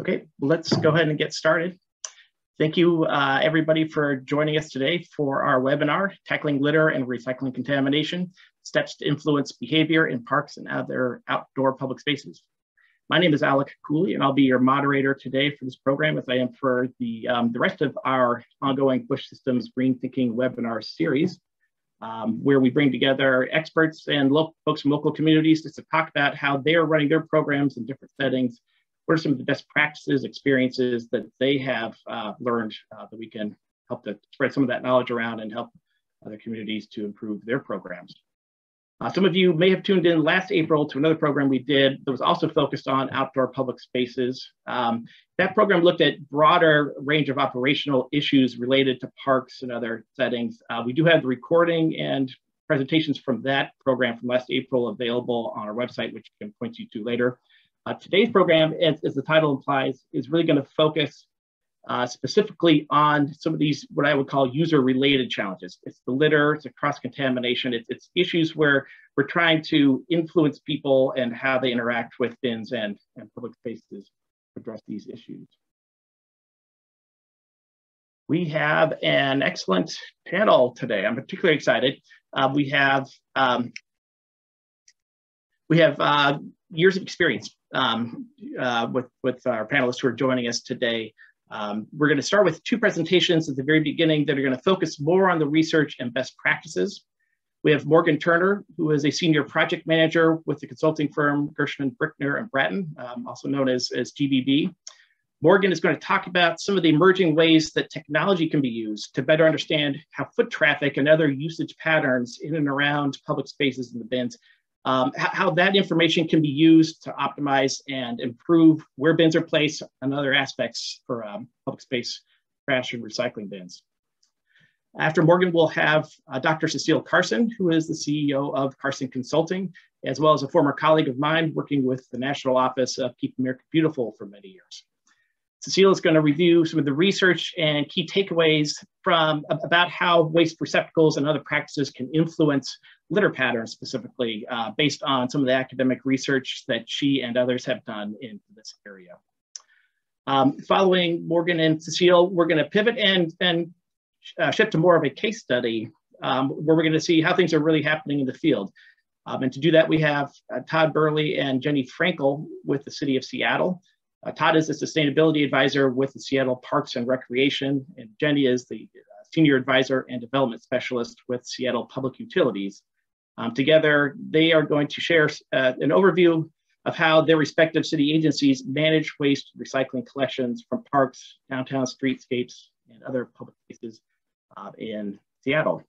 Okay, let's go ahead and get started. Thank you everybody for joining us today for our webinar, Tackling Litter and Recycling Contamination, Steps to Influence Behavior in Parks and Other Outdoor Public Spaces. My name is Alec Cooley and I'll be your moderator today for this program, as I am for the rest of our ongoing Busch Systems Green Thinking webinar series, where we bring together experts and folks from local communities just to talk about how they are running their programs in different settings. What are some of the best practices, experiences that they have learned that we can help to spread some of that knowledge around and help other communities to improve their programs. Some of you may have tuned in last April to another program we did that was also focused on outdoor public spaces. That program looked at a broader range of operational issues related to parks and other settings. We do have the recording and presentations from that program from last April available on our website, which I can point you to later. Today's program, as the title implies, is really going to focus specifically on some of these, what I would call user-related challenges. It's the litter, it's the cross-contamination, it's issues where we're trying to influence people and how they interact with bins and public spaces to address these issues. We have an excellent panel today. I'm particularly excited. We have years of experience with our panelists who are joining us today. We're going to start with two presentations at the very beginning that are going to focus more on the research and best practices. We have Morgan Turner, who is a senior project manager with the consulting firm Gershman Brickner and Bratton, also known as GBB. Morgan is going to talk about some of the emerging ways that technology can be used to better understand how foot traffic and other usage patterns in and around public spaces and the bins, how that information can be used to optimize and improve where bins are placed and other aspects for public space trash and recycling bins. After Morgan, we'll have Dr. Cecile Carson, who is the CEO of Carson Consulting, as well as a former colleague of mine working with the National Office of Keep America Beautiful for many years. Cecile is going to review some of the research and key takeaways from about how waste receptacles and other practices can influence litter patterns specifically, based on some of the academic research that she and others have done in this area. Following Morgan and Cecile, we're going to pivot and shift to more of a case study where we're going to see how things are really happening in the field. And to do that, we have Todd Burley and Jenny Frankel with the City of Seattle. Todd is a sustainability advisor with the Seattle Parks and Recreation, and Jenny is the senior advisor and development specialist with Seattle Public Utilities. Together, they are going to share an overview of how their respective city agencies manage waste recycling collections from parks, downtown streetscapes, and other public places in Seattle.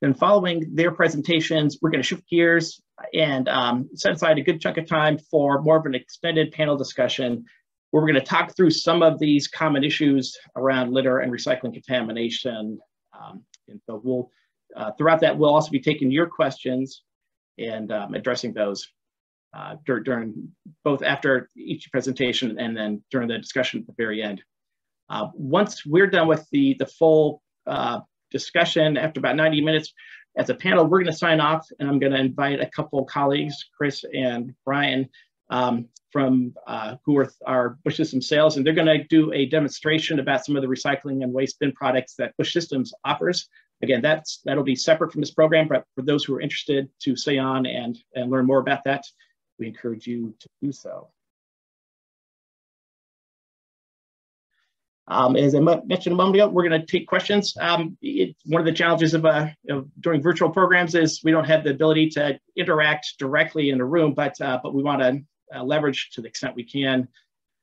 Then following their presentations, we're going to shift gears and set aside a good chunk of time for more of an extended panel discussion where we're going to talk through some of these common issues around litter and recycling contamination. And so we'll, throughout that, we'll also be taking your questions and addressing those during both after each presentation and then during the discussion at the very end. Once we're done with the full discussion after about 90 minutes as a panel, we're going to sign off and I'm going to invite a couple of colleagues, Chris and Brian, from who are our Busch Systems sales, and they're going to do a demonstration about some of the recycling and waste bin products that Busch Systems offers. Again, that'll be separate from this program, but for those who are interested to stay on and learn more about that, we encourage you to do so. As I mentioned a moment ago, we're going to take questions. One of the challenges of doing virtual programs is we don't have the ability to interact directly in a room, but we want to leverage to the extent we can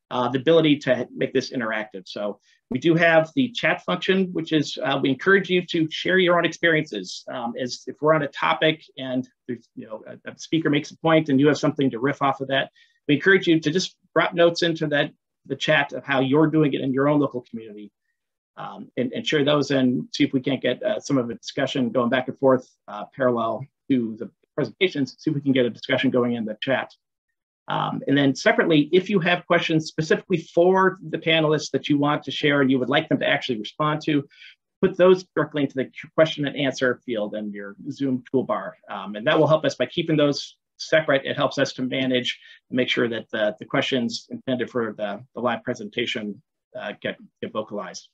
the ability to make this interactive. So we do have the chat function, which is we encourage you to share your own experiences. As if we're on a topic and there's, you know, a speaker makes a point and you have something to riff off of that, we encourage you to just drop notes into that the chat of how you're doing it in your own local community, and share those and see if we can't get some of a discussion going back and forth parallel to the presentations, see if we can get a discussion going in the chat. And then separately, if you have questions specifically for the panelists that you want to share and you would like them to actually respond to, put those directly into the question and answer field in your Zoom toolbar. And that will help us by keeping those separate, it helps us to manage and make sure that the questions intended for the live presentation get vocalized.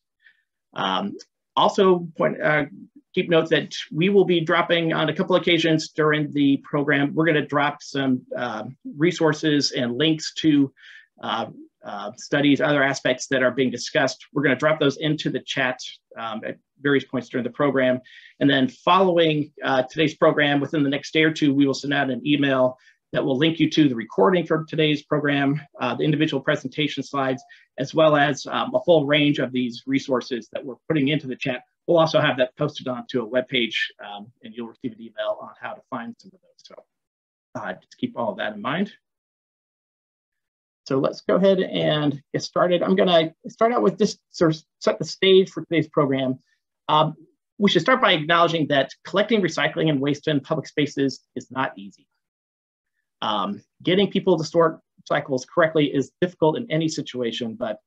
Also, keep note that we will be dropping on a couple occasions during the program, we're going to drop some resources and links to studies, other aspects that are being discussed. We're going to drop those into the chat at various points during the program. And then following today's program, within the next day or two, we will send out an email that will link you to the recording for today's program, the individual presentation slides, as well as a full range of these resources that we're putting into the chat. We'll also have that posted onto a webpage, and you'll receive an email on how to find some of those. So just keep all of that in mind. So let's go ahead and get started. I'm gonna start out with just sort of set the stage for today's program. We should start by acknowledging that collecting recycling and waste in public spaces is not easy. Getting people to sort recyclables correctly is difficult in any situation, but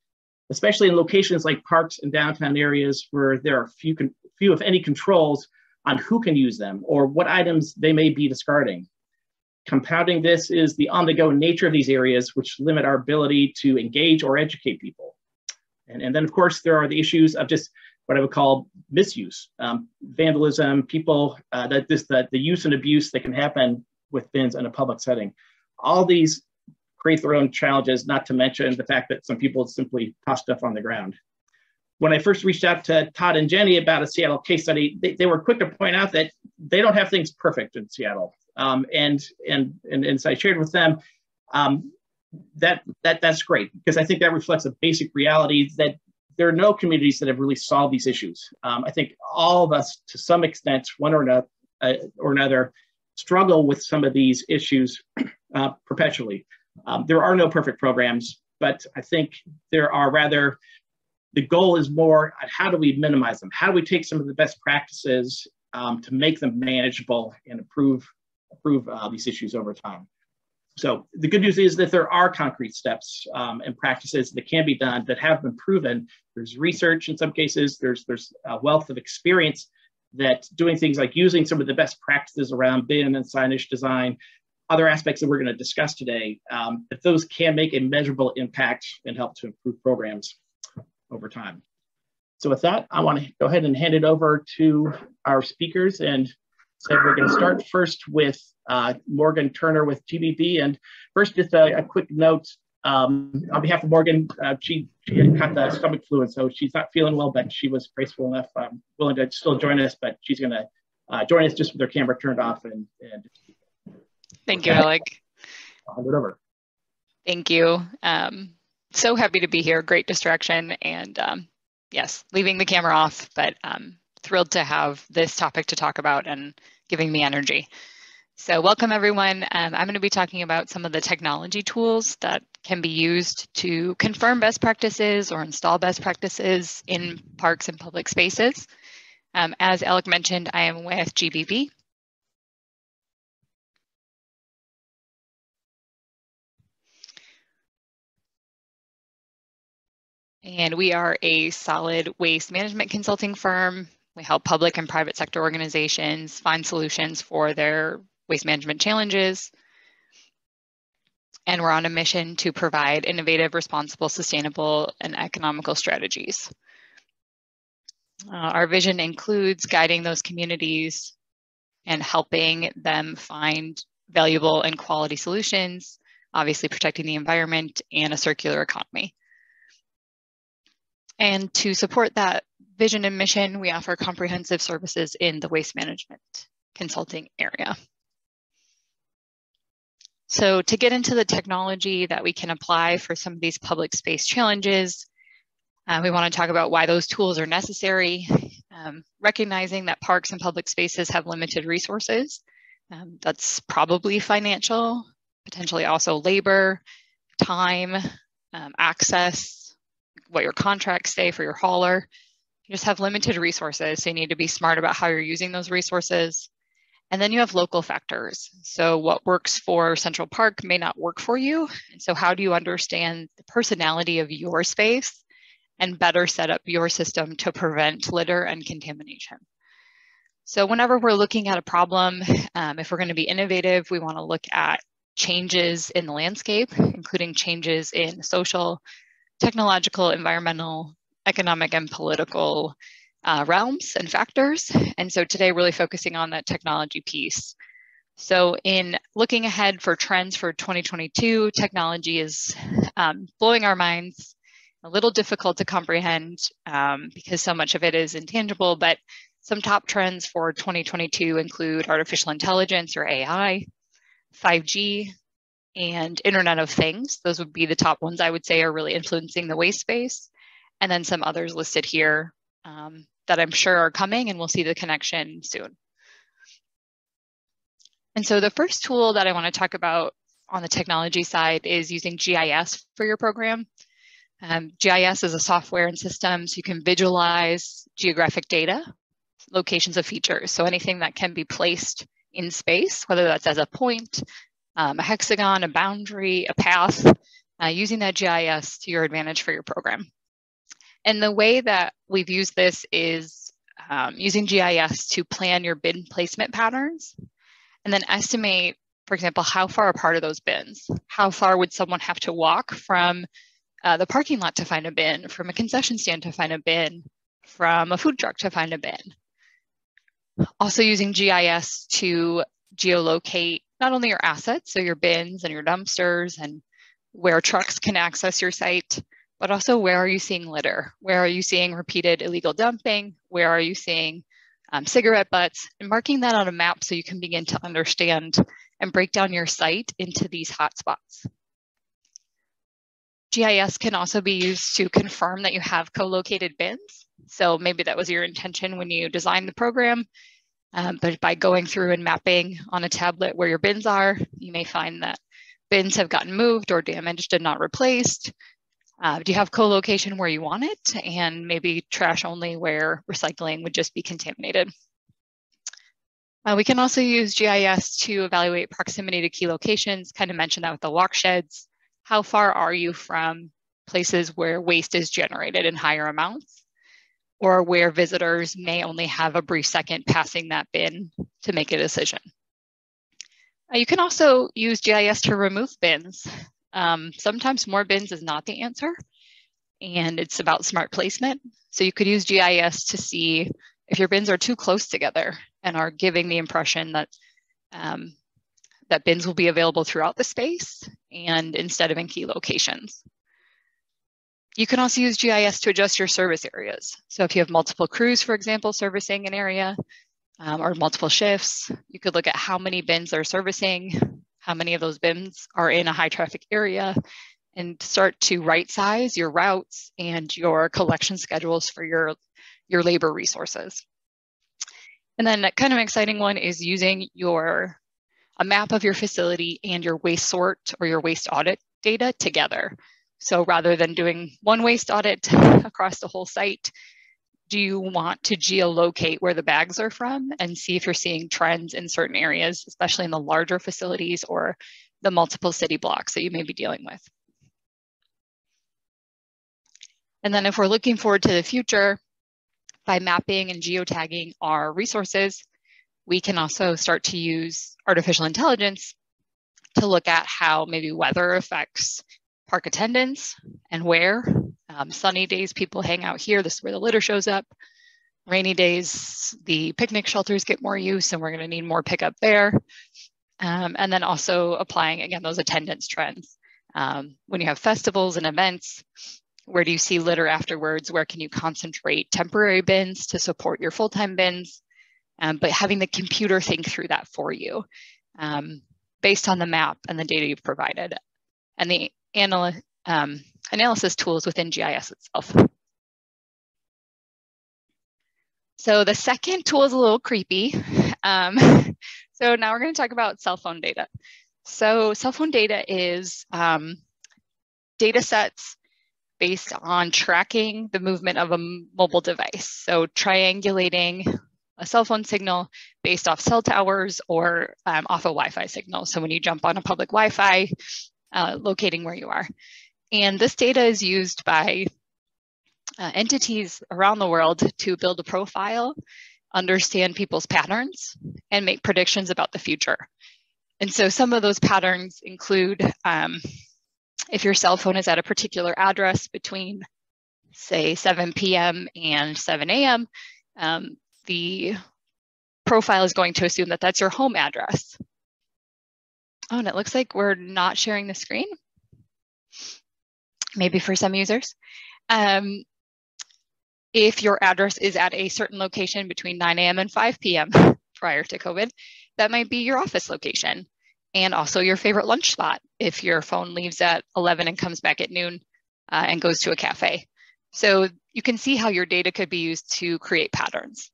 especially in locations like parks and downtown areas where there are few if any controls on who can use them or what items they may be discarding. Compounding this is the on-the-go nature of these areas, which limit our ability to engage or educate people. And then, of course, there are the issues of just what I would call misuse, vandalism, people, the use and abuse that can happen with bins in a public setting. All these create their own challenges, not to mention the fact that some people simply toss stuff on the ground. When I first reached out to Todd and Jenny about a Seattle case study, they were quick to point out that they don't have things perfect in Seattle. And so I shared with them that's great, because I think that reflects a basic reality that there are no communities that have really solved these issues. I think all of us, to some extent, one or another, struggle with some of these issues perpetually. There are no perfect programs, but I think there are rather, the goal is more on how do we minimize them? How do we take some of the best practices to make them manageable and improve these issues over time. So the good news is that there are concrete steps and practices that can be done that have been proven. There's research in some cases, there's a wealth of experience that doing things like using some of the best practices around bin and signage design, other aspects that we're going to discuss today, that those can make a measurable impact and help to improve programs over time. So with that, I want to go ahead and hand it over to our speakers, and so we're going to start first with Morgan Turner with TBB. And first, just a quick note on behalf of Morgan. She had got the stomach flu, and so she's not feeling well, but she was graceful enough, willing to still join us. But she's going to join us just with her camera turned off. And thank you, Alec. I'll hand it over. Thank you. So happy to be here. Great distraction, and yes, leaving the camera off, but. Thrilled to have this topic to talk about and giving me energy. So welcome everyone. I'm going to be talking about some of the technology tools that can be used to confirm best practices or install best practices in parks and public spaces. As Alec mentioned, I am with GBB. And we are a solid waste management consulting firm. We help public and private sector organizations find solutions for their waste management challenges. And we're on a mission to provide innovative, responsible, sustainable, and economical strategies. Our vision includes guiding those communities and helping them find valuable and quality solutions, obviously protecting the environment and a circular economy. And to support that vision and mission, we offer comprehensive services in the waste management consulting area. So to get into the technology that we can apply for some of these public space challenges, we want to talk about why those tools are necessary, recognizing that parks and public spaces have limited resources. That's probably financial, potentially also labor, time, access, what your contracts say for your hauler. You just have limited resources, so you need to be smart about how you're using those resources. And then you have local factors. So what works for Central Park may not work for you. And so how do you understand the personality of your space and better set up your system to prevent litter and contamination? So whenever we're looking at a problem, if we're going to be innovative, we want to look at changes in the landscape, including changes in social, technological, environmental, economic, and political realms and factors. And so today, really focusing on that technology piece. So in looking ahead for trends for 2022, technology is blowing our minds, a little difficult to comprehend because so much of it is intangible, but some top trends for 2022 include artificial intelligence or AI, 5G, and Internet of Things. Those would be the top ones I would say are really influencing the waste space. And then some others listed here that I'm sure are coming, and we'll see the connection soon. And so the first tool that I want to talk about on the technology side is using GIS for your program. GIS is a software and system so you can visualize geographic data, locations of features. So anything that can be placed in space, whether that's as a point, a hexagon, a boundary, a path, using that GIS to your advantage for your program. And the way that we've used this is using GIS to plan your bin placement patterns, and then estimate, for example, how far apart are those bins? How far would someone have to walk from the parking lot to find a bin, from a concession stand to find a bin, from a food truck to find a bin? Also using GIS to geolocate not only your assets, so your bins and your dumpsters and where trucks can access your site, but also where are you seeing litter? Where are you seeing repeated illegal dumping? Where are you seeing cigarette butts, and marking that on a map so you can begin to understand and break down your site into these hotspots. GIS can also be used to confirm that you have co-located bins. So maybe that was your intention when you designed the program, but by going through and mapping on a tablet where your bins are, you may find that bins have gotten moved or damaged and not replaced. Do you have co-location where you want it, and maybe trash only where recycling would just be contaminated? We can also use GIS to evaluate proximity to key locations. Kind of mentioned that with the walk sheds. How far are you from places where waste is generated in higher amounts, or where visitors may only have a brief second passing that bin to make a decision? You can also use GIS to remove bins. Sometimes more bins is not the answer, and it's about smart placement. So you could use GIS to see if your bins are too close together and are giving the impression that that bins will be available throughout the space and instead of in key locations. You can also use GIS to adjust your service areas. So if you have multiple crews, for example, servicing an area or multiple shifts, you could look at how many bins they're servicing, how many of those bins are in a high traffic area, and start to right size your routes and your collection schedules for your labor resources. And then kind of an exciting one is using a map of your facility and your waste sort or your waste audit data together. So rather than doing one waste audit across the whole site, do you want to geolocate where the bags are from and see if you're seeing trends in certain areas, especially in the larger facilities or the multiple city blocks that you may be dealing with? And then if we're looking forward to the future, by mapping and geotagging our resources, we can also start to use artificial intelligence to look at how maybe weather affects park attendance and where. Sunny days, people hang out here. This is where the litter shows up. Rainy days, the picnic shelters get more use, and we're going to need more pickup there. And then also applying, again, those attendance trends. When you have festivals and events, where do you see litter afterwards? Where can you concentrate temporary bins to support your full-time bins? But having the computer think through that for you based on the map and the data you've provided. And the analysis tools within GIS itself. So the second tool is a little creepy. So now we're going to talk about cell phone data. So cell phone data is data sets based on tracking the movement of a mobile device. So triangulating a cell phone signal based off cell towers or off a Wi-Fi signal. So when you jump on a public Wi-Fi, locating where you are. And this data is used by entities around the world to build a profile understand people's patterns and make predictions about the future. And so some of those patterns include if your cell phone is at a particular address between, say, 7 p.m. and 7 a.m., the profile is going to assume that that's your home address. Oh, and it looks like we're not sharing the screen, maybe for some users. If your address is at a certain location between 9 a.m. and 5 p.m. prior to COVID, that might be your office location and also your favorite lunch spot if your phone leaves at 11 and comes back at noon and goes to a cafe. So you can see how your data could be used to create patterns.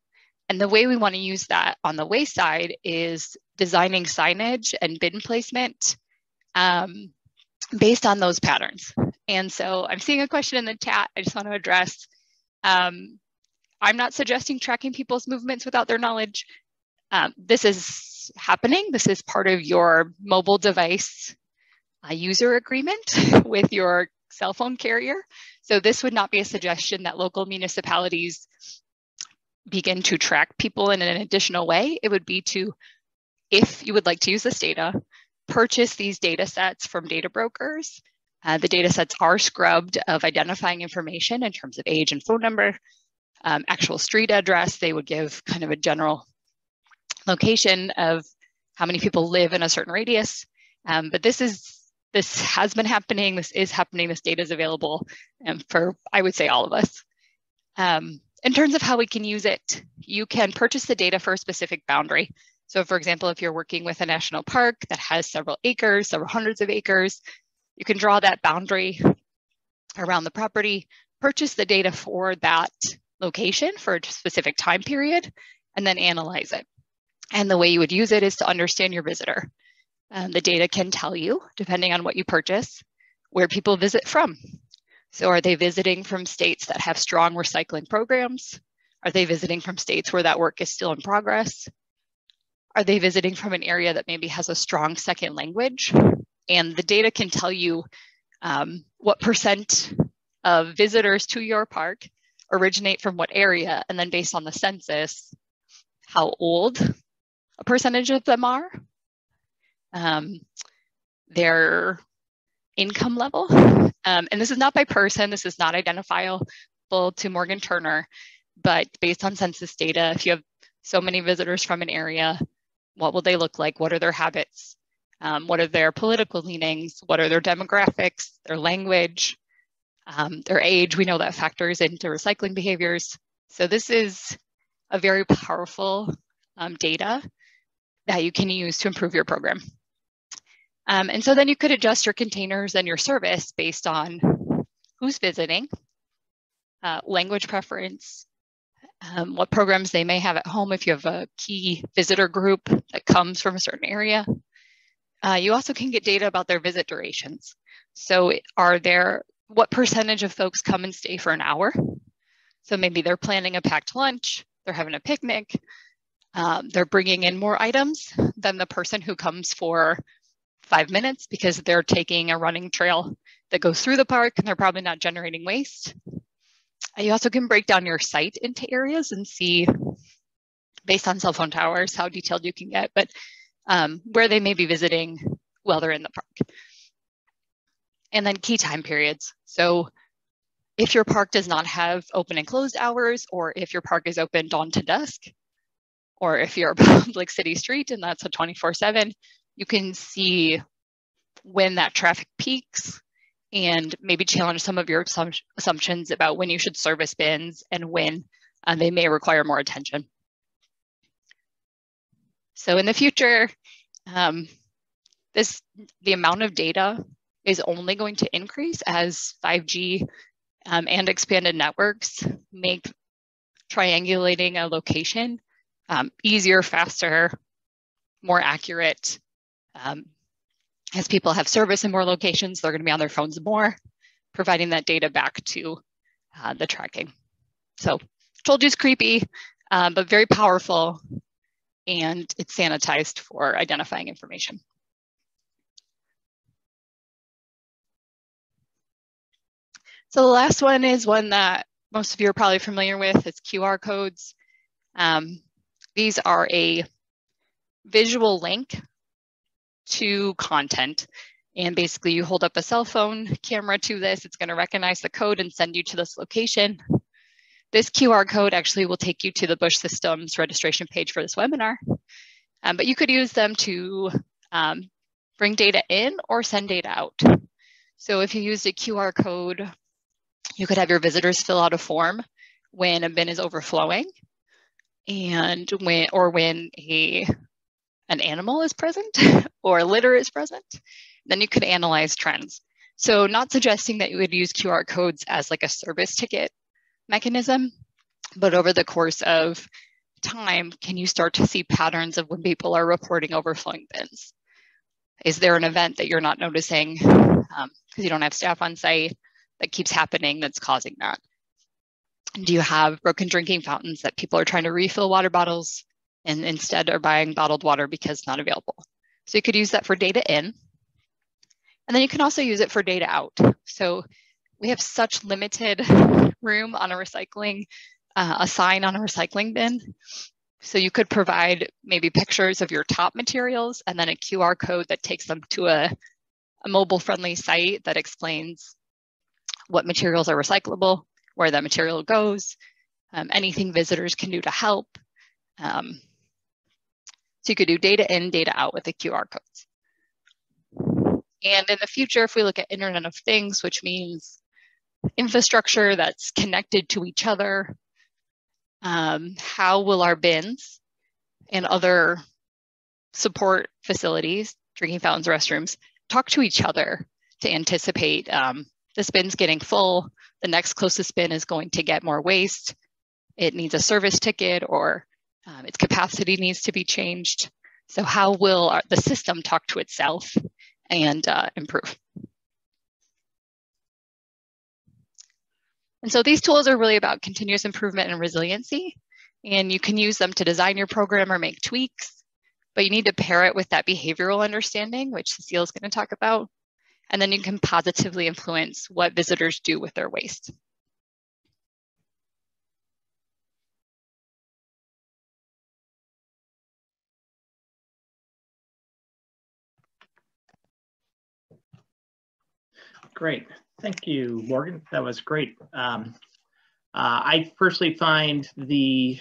And the way we want to use that on the way side is designing signage and bin placement based on those patterns. And so I'm seeing a question in the chat I just want to address. I'm not suggesting tracking people's movements without their knowledge. This is happening. This is part of your mobile device user agreement with your cell phone carrier. So this would not be a suggestion that local municipalities begin to track people in an additional way. It would be to, if you would like to use this data, purchase these data sets from data brokers. The data sets are scrubbed of identifying information in terms of age and phone number, actual street address. They would give kind of a general location of how many people live in a certain radius. But this has been happening. This is happening. This data is available for, I would say, all of us. In terms of how we can use it, you can purchase the data for a specific boundary. So for example, if you're working with a national park that has several acres, several hundreds of acres, you can draw that boundary around the property, purchase the data for that location for a specific time period, and then analyze it. And the way you would use it is to understand your visitor. The data can tell you, depending on what you purchase, where people visit from. So are they visiting from states that have strong recycling programs? Are they visiting from states where that work is still in progress? Are they visiting from an area that maybe has a strong second language? And the data can tell you what percent of visitors to your park originate from what area, and then based on the census, how old a percentage of them are, their income level. And this is not by person, this is not identifiable to Morgan Turner, but based on census data, if you have so many visitors from an area, what will they look like? What are their habits? What are their political leanings? What are their demographics, their language, their age? We know that factors into recycling behaviors. So this is a very powerful data that you can use to improve your program. And so then you could adjust your containers and your service based on who's visiting, language preference, what programs they may have at home if you have a key visitor group that comes from a certain area. You also can get data about their visit durations. So what percentage of folks come and stay for an hour? So maybe they're planning a packed lunch, they're having a picnic, they're bringing in more items than the person who comes for 5 minutes because they're taking a running trail that goes through the park and they're probably not generating waste. You also can break down your site into areas and see, based on cell phone towers, how detailed you can get, but where they may be visiting while they're in the park. And then key time periods. So if your park does not have open and closed hours, or if your park is open dawn to dusk, or if you're a public city street and that's a 24/7, you can see when that traffic peaks and maybe challenge some of your assumptions about when you should service bins and when they may require more attention. So in the future, the amount of data is only going to increase as 5G and expanded networks make triangulating a location easier, faster, more accurate. As people have service in more locations, they're going to be on their phones more, providing that data back to the tracking. So told you it's creepy, but very powerful, and it's sanitized for identifying information. So the last one is one that most of you are probably familiar with. It's QR codes. These are a visual link to content. And basically you hold up a cell phone camera to this, it's gonna recognize the code and send you to this location. This QR code actually will take you to the Busch Systems registration page for this webinar, but you could use them to bring data in or send data out. So if you used a QR code, you could have your visitors fill out a form when a bin is overflowing and when an animal is present or litter is present, then you could analyze trends. So not suggesting that you would use QR codes as like a service ticket mechanism, but over the course of time, can you start to see patterns of when people are reporting overflowing bins? Is there an event that you're not noticing because you don't have staff on site that keeps happening that's causing that? Do you have broken drinking fountains that people are trying to refill water bottles and instead are buying bottled water because not available? So you could use that for data in, and then you can also use it for data out. So we have such limited room on a recycling, a sign on a recycling bin. So you could provide maybe pictures of your top materials and then a QR code that takes them to a mobile-friendly site that explains what materials are recyclable, where that material goes, anything visitors can do to help. So you could do data in, data out with the QR codes. And in the future, if we look at Internet of Things, which means infrastructure that's connected to each other, how will our bins and other support facilities, drinking fountains, restrooms, talk to each other to anticipate this bin's getting full, the next closest bin is going to get more waste, it needs a service ticket, or its capacity needs to be changed. So how will the system talk to itself and improve? And so these tools are really about continuous improvement and resiliency, and you can use them to design your program or make tweaks, but you need to pair it with that behavioral understanding, which Cecile is going to talk about, and then you can positively influence what visitors do with their waste. Great. Thank you, Morgan. That was great. I personally find the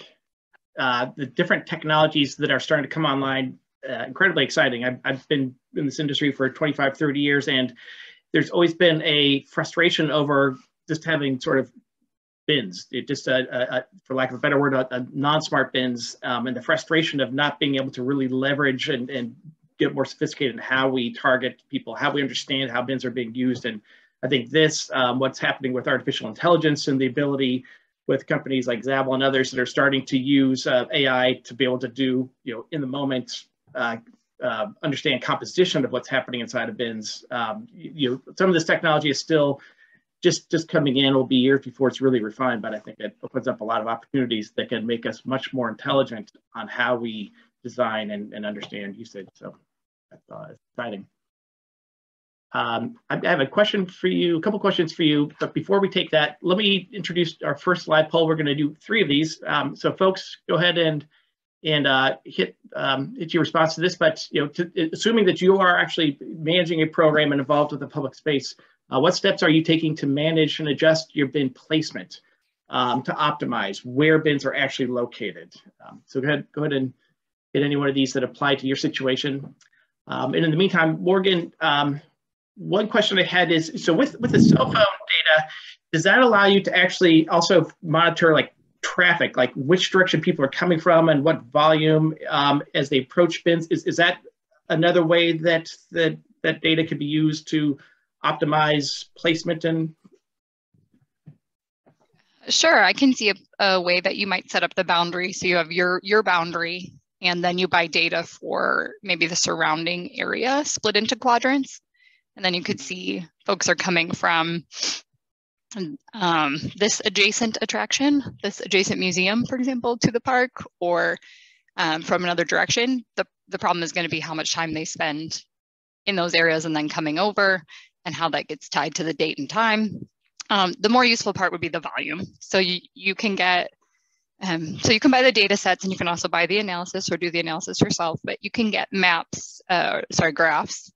different technologies that are starting to come online incredibly exciting. I've been in this industry for 25, 30 years, and there's always been a frustration over just having sort of bins, for lack of a better word, non-smart bins, and the frustration of not being able to really leverage and get more sophisticated in how we target people, how we understand how bins are being used. And I think this, what's happening with artificial intelligence and the ability with companies like ZABL and others that are starting to use AI to be able to do, in the moment, understand composition of what's happening inside of bins. Some of this technology is still just coming in. It'll be years before it's really refined, but I think it opens up a lot of opportunities that can make us much more intelligent on how we design and understand usage. So that's exciting. I have a question for you, a couple questions for you, but before we take that, let me introduce our first live poll. We're going to do 3 of these. So folks, go ahead and hit your response to this, but assuming that you are actually managing a program and involved with the public space, what steps are you taking to manage and adjust your bin placement to optimize where bins are actually located? So go ahead and hit any one of these that apply to your situation. And in the meantime, Morgan, one question I had is, so with the cell phone data, does that allow you to actually also monitor like traffic, like which direction people are coming from and what volume as they approach bins? Is that another way that data could be used to optimize placement? And sure, I can see a way that you might set up the boundary. So you have your boundary, and then you buy data for maybe the surrounding area split into quadrants. And then you could see folks are coming from this adjacent attraction, this adjacent museum, for example, to the park, or from another direction. The problem is going to be how much time they spend in those areas and then coming over, and how that gets tied to the date and time. The more useful part would be the volume. So you can get So you can buy the data sets and you can also buy the analysis or do the analysis yourself, but you can get maps, graphs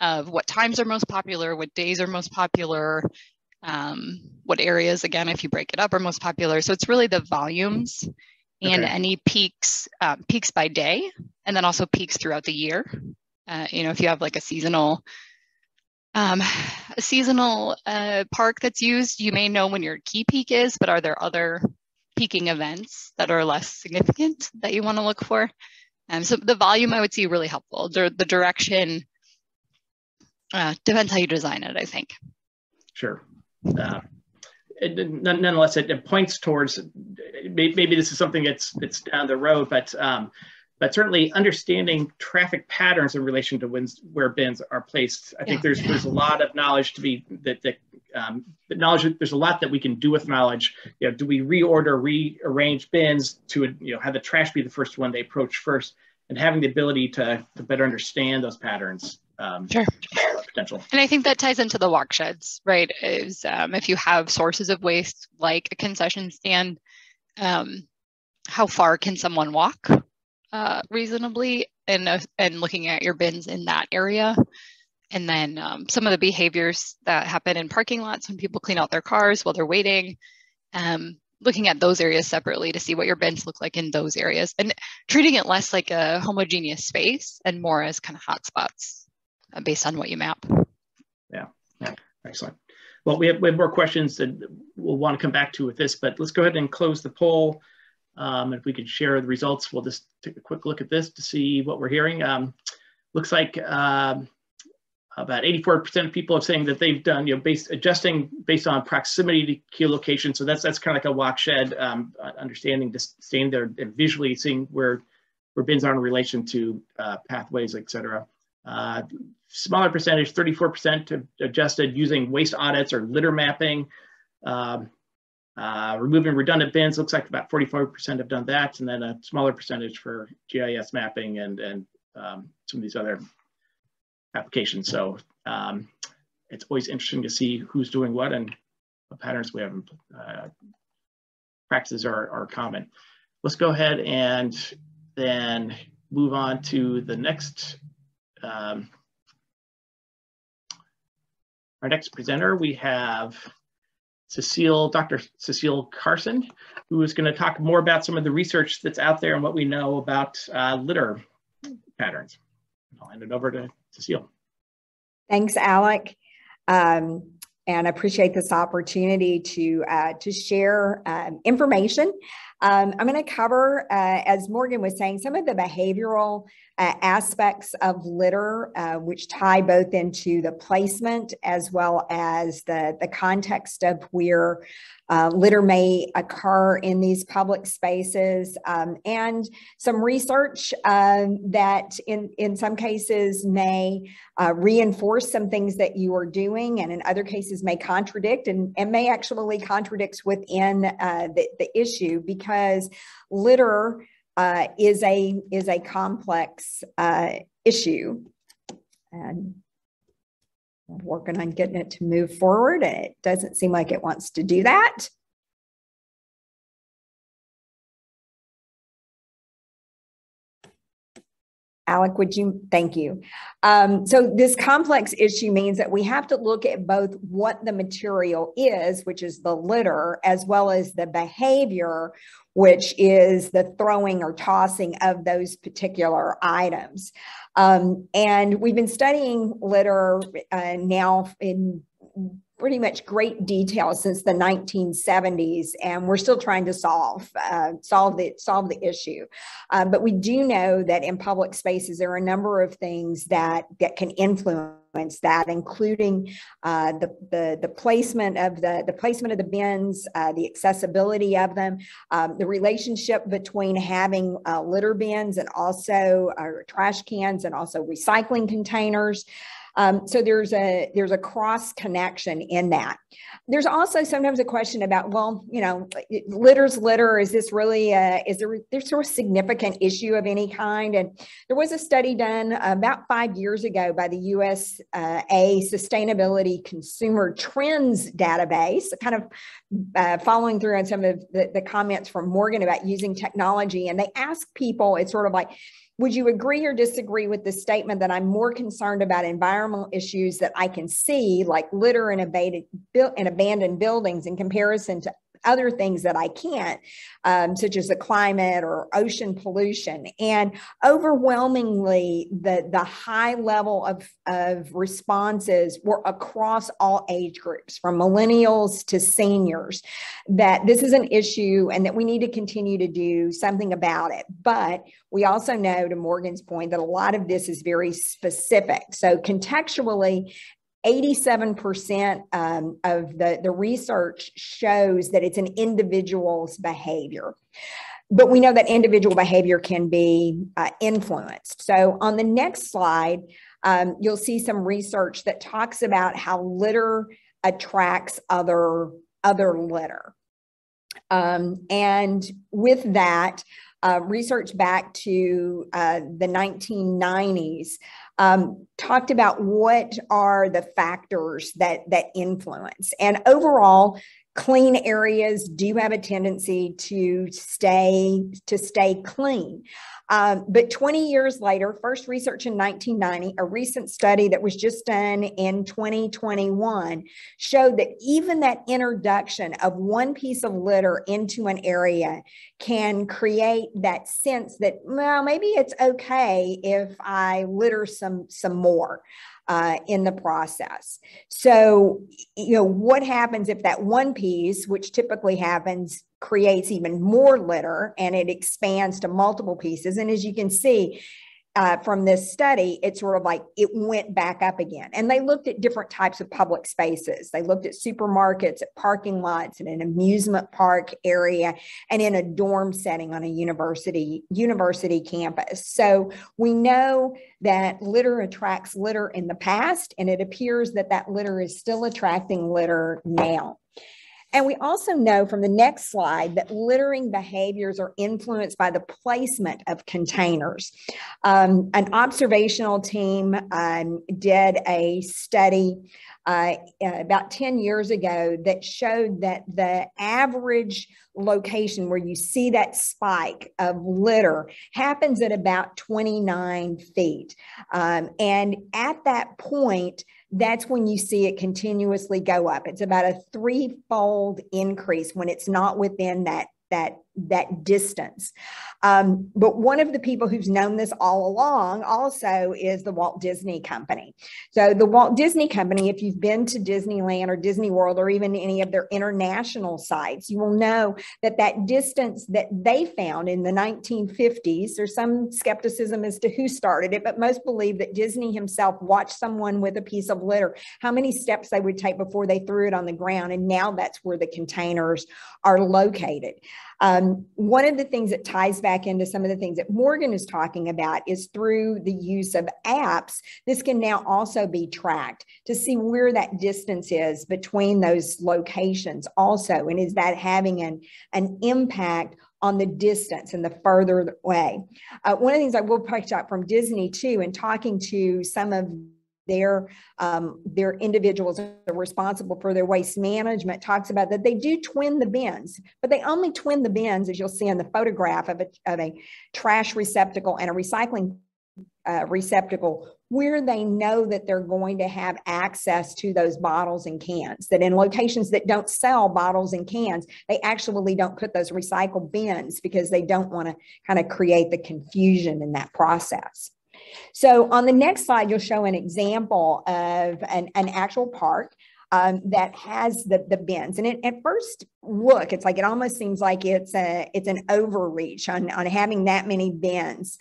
of what times are most popular, what days are most popular, what areas, again, if you break it up, are most popular. So it's really the volumes and any peaks, peaks by day, and then also peaks throughout the year. You know, if you have like a seasonal park that's used, you may know when your key peak is, but are there other peaking events that are less significant that you want to look for? So the volume I would see really helpful. The direction depends how you design it, I think. Sure. Nonetheless, it points towards, maybe this is something that's down the road, but certainly understanding traffic patterns in relation to where bins are placed. I think there's a lot of knowledge to be there's a lot that we can do with knowledge. You know, do we reorder, rearrange bins to, you know, have the trash be the first one they approach first, and having the ability to better understand those patterns. Sure. Potential. And I think that ties into the walk sheds, right? Is if you have sources of waste like a concession stand, how far can someone walk? Reasonably, and looking at your bins in that area. And then some of the behaviors that happen in parking lots when people clean out their cars while they're waiting, looking at those areas separately to see what your bins look like in those areas, and treating it less like a homogeneous space and more as kind of hotspots based on what you map. Yeah, excellent. Well, we have more questions that we'll want to come back to with this, but let's go ahead and close the poll. If we could share the results, we'll just take a quick look at this to see what we're hearing. Looks like about 84% of people are saying that they've done, you know, adjusting based on proximity to key location. So that's kind of like a walk shed, understanding, just staying there and visually seeing where bins are in relation to pathways, et cetera. Smaller percentage, 34% have adjusted using waste audits or litter mapping. Removing redundant bins, looks like about 44% have done that, and then a smaller percentage for GIS mapping and some of these other applications. So it's always interesting to see who's doing what and what patterns we have. Practices are common. Let's go ahead and then move on to the next. Our next presenter, we have Dr. Cecile Carson, who is going to talk more about some of the research that's out there and what we know about litter patterns. I'll hand it over to Cecile. Thanks, Alec, and I appreciate this opportunity to share information. I'm going to cover, as Morgan was saying, some of the behavioral aspects of litter, which tie both into the placement as well as the context of where litter may occur in these public spaces, and some research that in some cases may reinforce some things that you are doing, and in other cases may contradict and may actually contradict within the issue, because litter is a complex issue. And I'm working on getting it to move forward, and it doesn't seem like it wants to do that. Alec, would you? Thank you. So this complex issue means that we have to look at both what the material is, which is the litter, as well as the behavior, which is the throwing or tossing of those particular items. And we've been studying litter now in pretty much great detail since the 1970s, and we're still trying to solve the issue. But we do know that in public spaces, there are a number of things that can influence that, including the placement of the bins, the accessibility of them, the relationship between having litter bins and also trash cans and also recycling containers. So there's a cross connection in that. There's also sometimes a question about, well, you know, litter's litter. Is this really a, is there sort of significant issue of any kind? And there was a study done about 5 years ago by the USA sustainability consumer trends database, kind of following through on some of the comments from Morgan about using technology. And they asked people, it's sort of like, would you agree or disagree with the statement that I'm more concerned about environmental issues that I can see, like litter and abandoned buildings, in comparison to other things that I can't, such as the climate or ocean pollution? And overwhelmingly, the high level of responses were across all age groups, from millennials to seniors, that this is an issue and that we need to continue to do something about it. But we also know, to Morgan's point, that a lot of this is very specific. So contextually, 87% of the research shows that it's an individual's behavior. But we know that individual behavior can be influenced. So on the next slide, you'll see some research that talks about how litter attracts other litter. And with that, research back to the 1990s talked about what are the factors that influence. And overall, clean areas do have a tendency to stay clean. But 20 years later, first research in 1990, a recent study that was just done in 2021 showed that even that introduction of one piece of litter into an area can create that sense that, well, maybe it's okay if I litter some more in the process. So, you know, what happens if that one piece, which typically happens, creates even more litter, and it expands to multiple pieces? And as you can see from this study, it's sort of like it went back up again. And they looked at different types of public spaces. They looked at supermarkets, at parking lots, in an amusement park area, and in a dorm setting on a university campus. So we know that litter attracts litter in the past, and it appears that that litter is still attracting litter now. And we also know from the next slide that littering behaviors are influenced by the placement of containers. An observational team did a study about 10 years ago that showed that the average location where you see that spike of litter happens at about 29 feet. And at that point, that's when you see it continuously go up. It's about a threefold increase when it's not within that distance. But one of the people who's known this all along also is the Walt Disney Company. So the Walt Disney Company, if you've been to Disneyland or Disney World or even any of their international sites, you will know that that distance that they found in the 1950s, there's some skepticism as to who started it, but most believe that Disney himself watched someone with a piece of litter, how many steps they would take before they threw it on the ground. And now that's where the containers are located. One of the things that ties back into some of the things that Morgan is talking about is through the use of apps, this can now also be tracked to see where that distance is between those locations also. And is that having an impact on the distance and the further away? One of the things I will point out from Disney too, and talking to some of their individuals that are responsible for their waste management, talks about that they do twin the bins, but they only twin the bins, as you'll see in the photograph, of a trash receptacle and a recycling receptacle, where they know that they're going to have access to those bottles and cans, that in locations that don't sell bottles and cans, they actually don't put those recycle bins because they don't want to kind of create the confusion in that process. So on the next slide, you'll show an example of an actual park that has the bins. And at first look, it's like, it almost seems like it's an overreach on having that many bins.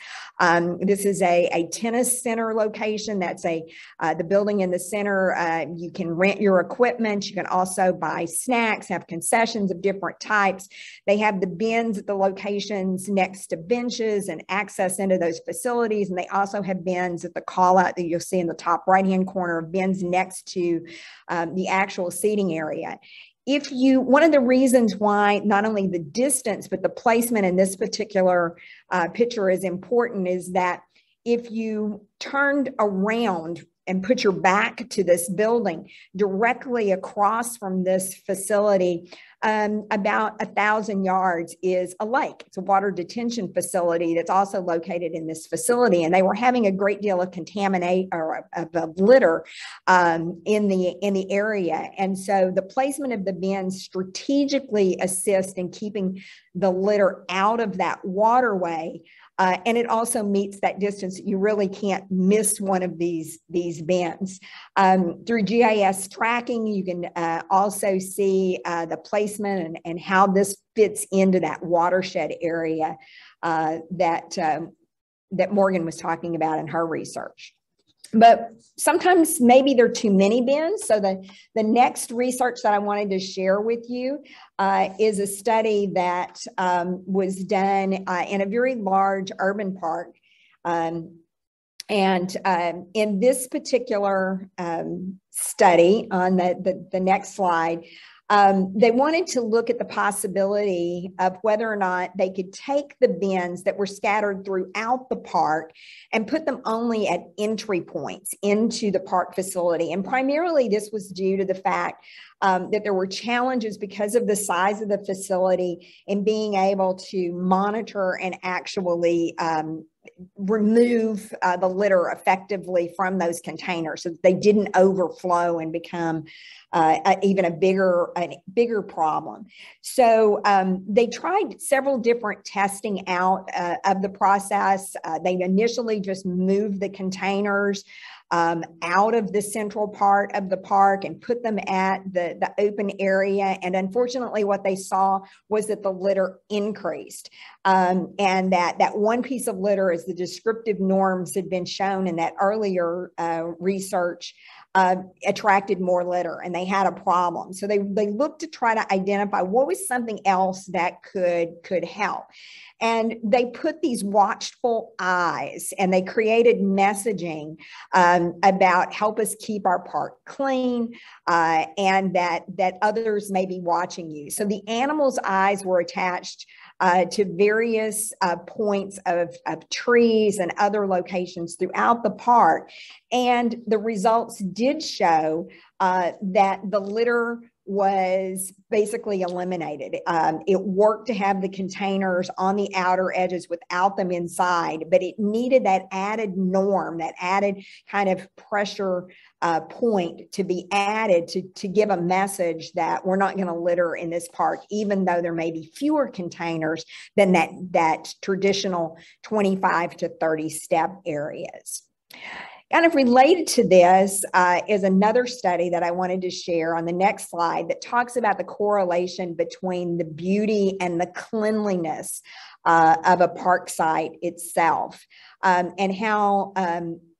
This is a tennis center location. That's the building in the center. You can rent your equipment. You can also buy snacks, have concessions of different types. They have the bins at the locations next to benches and access into those facilities. And they also have bins at the call out that you'll see in the top right-hand corner, of bins next to the actual seating area. One of the reasons why not only the distance, but the placement in this particular picture is important is that if you turned around and put your back to this building, directly across from this facility, about 1,000 yards is a lake. It's a water detention facility that's also located in this facility, and they were having a great deal of litter in the area. And so the placement of the bins strategically assists in keeping the litter out of that waterway. And it also meets that distance. You really can't miss one of these bins. Through GIS tracking, you can also see the placement and how this fits into that watershed area that Morgan was talking about in her research. But sometimes maybe there are too many bins. So the next research that I wanted to share with you is a study that was done in a very large urban park. And in this particular study on the next slide, they wanted to look at the possibility of whether or not they could take the bins that were scattered throughout the park and put them only at entry points into the park facility. And primarily this was due to the fact that there were challenges because of the size of the facility in being able to monitor and actually remove the litter effectively from those containers so that they didn't overflow and become even a bigger problem. So they tried several different testing out of the process. They initially just moved the containers out of the central part of the park and put them at the open area. And unfortunately, what they saw was that the litter increased, and that one piece of litter, as the descriptive norms had been shown in that earlier research, attracted more litter, and they had a problem. So they looked to try to identify what was something else that could help. And they put these watchful eyes, and they created messaging about help us keep our park clean, and that others may be watching you. So the animals' eyes were attached to various points of trees and other locations throughout the park. And the results did show that the litter was basically eliminated. It worked to have the containers on the outer edges without them inside, but it needed that added norm, that added kind of pressure point to be added to give a message that we're not going to litter in this park, even though there may be fewer containers than that traditional 25 to 30 step areas. Kind of related to this is another study that I wanted to share on the next slide that talks about the correlation between the beauty and the cleanliness of a park site itself, and how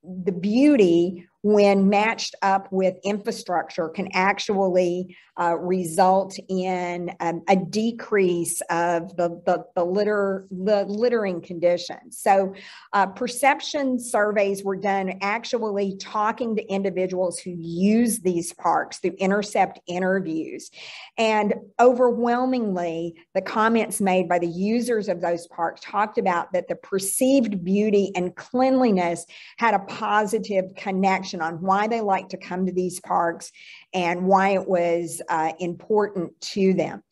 the beauty, when matched up with infrastructure, can actually result in a decrease of the littering conditions. So perception surveys were done actually talking to individuals who use these parks through intercept interviews. And overwhelmingly, the comments made by the users of those parks talked about that the perceived beauty and cleanliness had a positive connection on why they like to come to these parks and why it was important to them.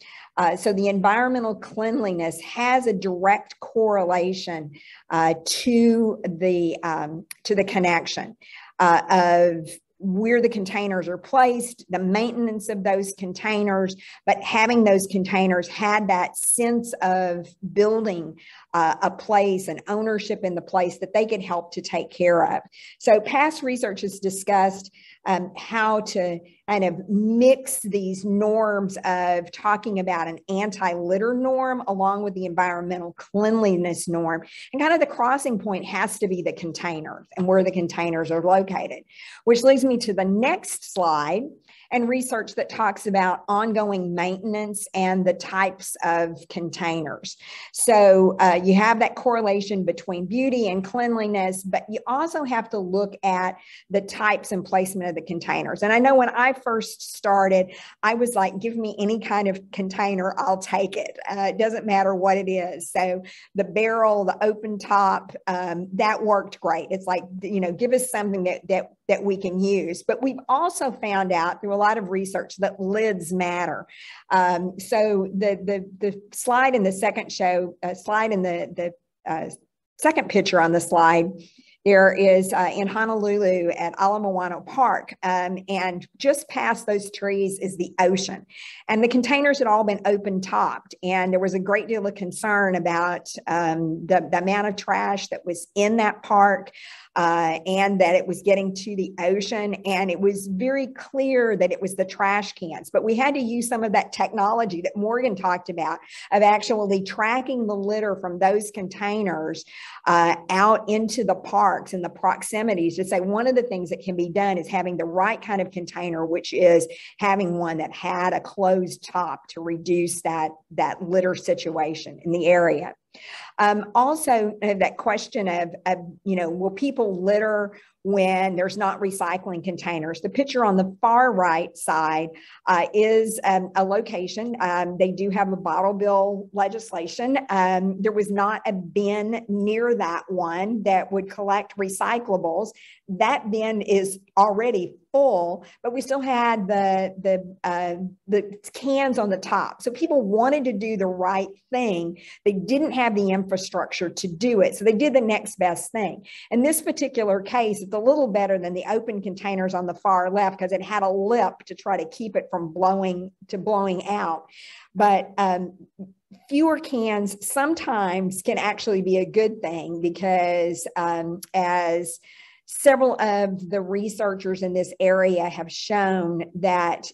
So the environmental cleanliness has a direct correlation to the connection of where the containers are placed, the maintenance of those containers, but having those containers had that sense of building a place and ownership in the place that they could help to take care of. So past research has discussed how to kind of mix these norms of talking about an anti-litter norm along with the environmental cleanliness norm. And kind of the crossing point has to be the containers and where the containers are located, which leads me to the next slide and research that talks about ongoing maintenance and the types of containers. So you have that correlation between beauty and cleanliness, but you also have to look at the types and placement of the containers. And I know when I first started, I was like, give me any kind of container, I'll take it. It doesn't matter what it is. So the barrel, the open top, that worked great. It's like, you know, give us something that we can use. But we've also found out through a lot of research that lids matter. So the slide in the second second picture on the slide, there is in Honolulu at Ala Moana Park, and just past those trees is the ocean. And the containers had all been open-topped, and there was a great deal of concern about the amount of trash that was in that park, and that it was getting to the ocean. And it was very clear that it was the trash cans, but we had to use some of that technology that Morgan talked about of actually tracking the litter from those containers out into the parks and the proximities to say one of the things that can be done is having the right kind of container, which is having one that had a closed top to reduce that litter situation in the area. Also that question of, you know, will people litter when there's not recycling containers? The picture on the far right side is a location. They do have a bottle bill legislation. There was not a bin near that one that would collect recyclables. That bin is already full, but we still had the cans on the top. So people wanted to do the right thing. They didn't have the infrastructure to do it. So they did the next best thing. In this particular case, it's a little better than the open containers on the far left because it had a lip to try to keep it from blowing out. But fewer cans sometimes can actually be a good thing because as several of the researchers in this area have shown that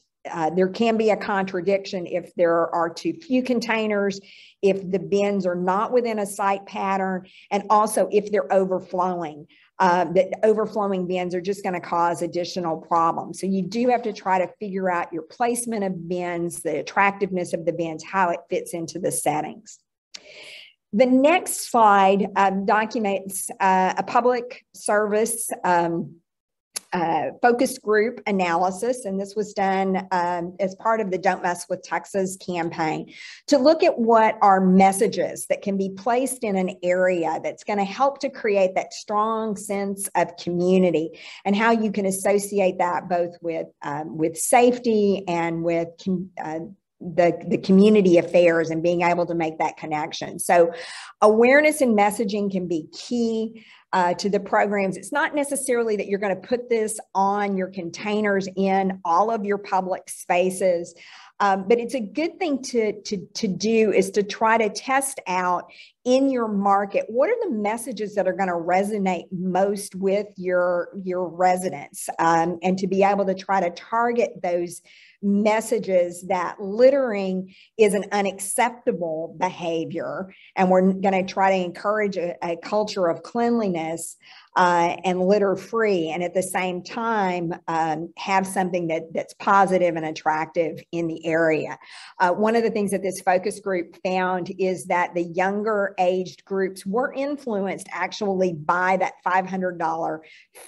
there can be a contradiction if there are too few containers, if the bins are not within a site pattern, and also if they're overflowing. That overflowing bins are just going to cause additional problems. So you do have to try to figure out your placement of bins, the attractiveness of the bins, how it fits into the settings. The next slide documents a public service focus group analysis, and this was done as part of the Don't Mess With Texas campaign to look at what are messages that can be placed in an area that's going to help to create that strong sense of community and how you can associate that both with safety and with the community affairs and being able to make that connection. So awareness and messaging can be key to the programs. It's not necessarily that you're going to put this on your containers in all of your public spaces. But it's a good thing to do is to try to test out in your market, what are the messages that are going to resonate most with your residents, and to be able to try to target those messages that littering is an unacceptable behavior, and we're going to try to encourage a culture of cleanliness and litter-free, and at the same time have something that's positive and attractive in the area. One of the things that this focus group found is that the younger aged groups were influenced actually by that $500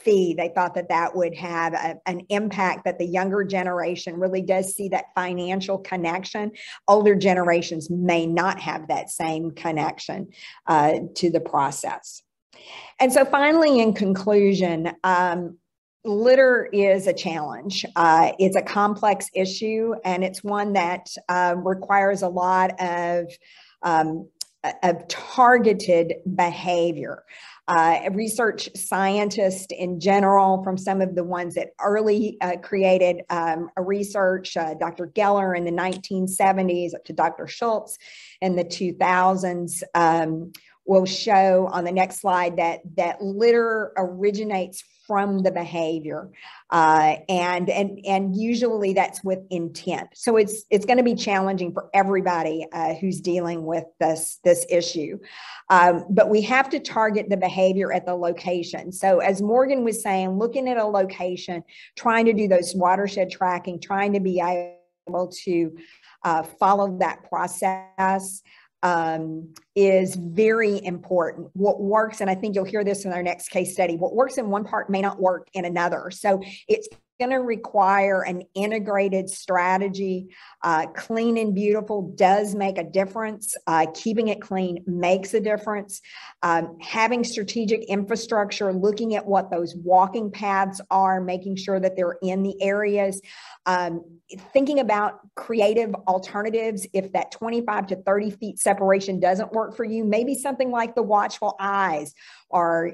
fee. They thought that that would have an impact, that the younger generation really does see that financial connection. Older generations may not have that same connection to the process. And so finally, in conclusion, litter is a challenge. It's a complex issue, and it's one that requires a lot of targeted behavior. Research scientists in general, from some of the ones that early created a research, Dr. Geller in the 1970s up to Dr. Schultz in the 2000s, will show on the next slide that litter originates from the behavior, and usually that's with intent. So it's going to be challenging for everybody who's dealing with this issue, but we have to target the behavior at the location. So as Morgan was saying, looking at a location, trying to do those watershed tracking, trying to be able to follow that process is very important. What works, and I think you'll hear this in our next case study, what works in one park may not work in another. So it's going to require an integrated strategy. Clean and beautiful does make a difference. Keeping it clean makes a difference. Having strategic infrastructure, looking at what those walking paths are, making sure that they're in the areas. Thinking about creative alternatives. If that 25 to 30 feet separation doesn't work for you, maybe something like the watchful eyes or,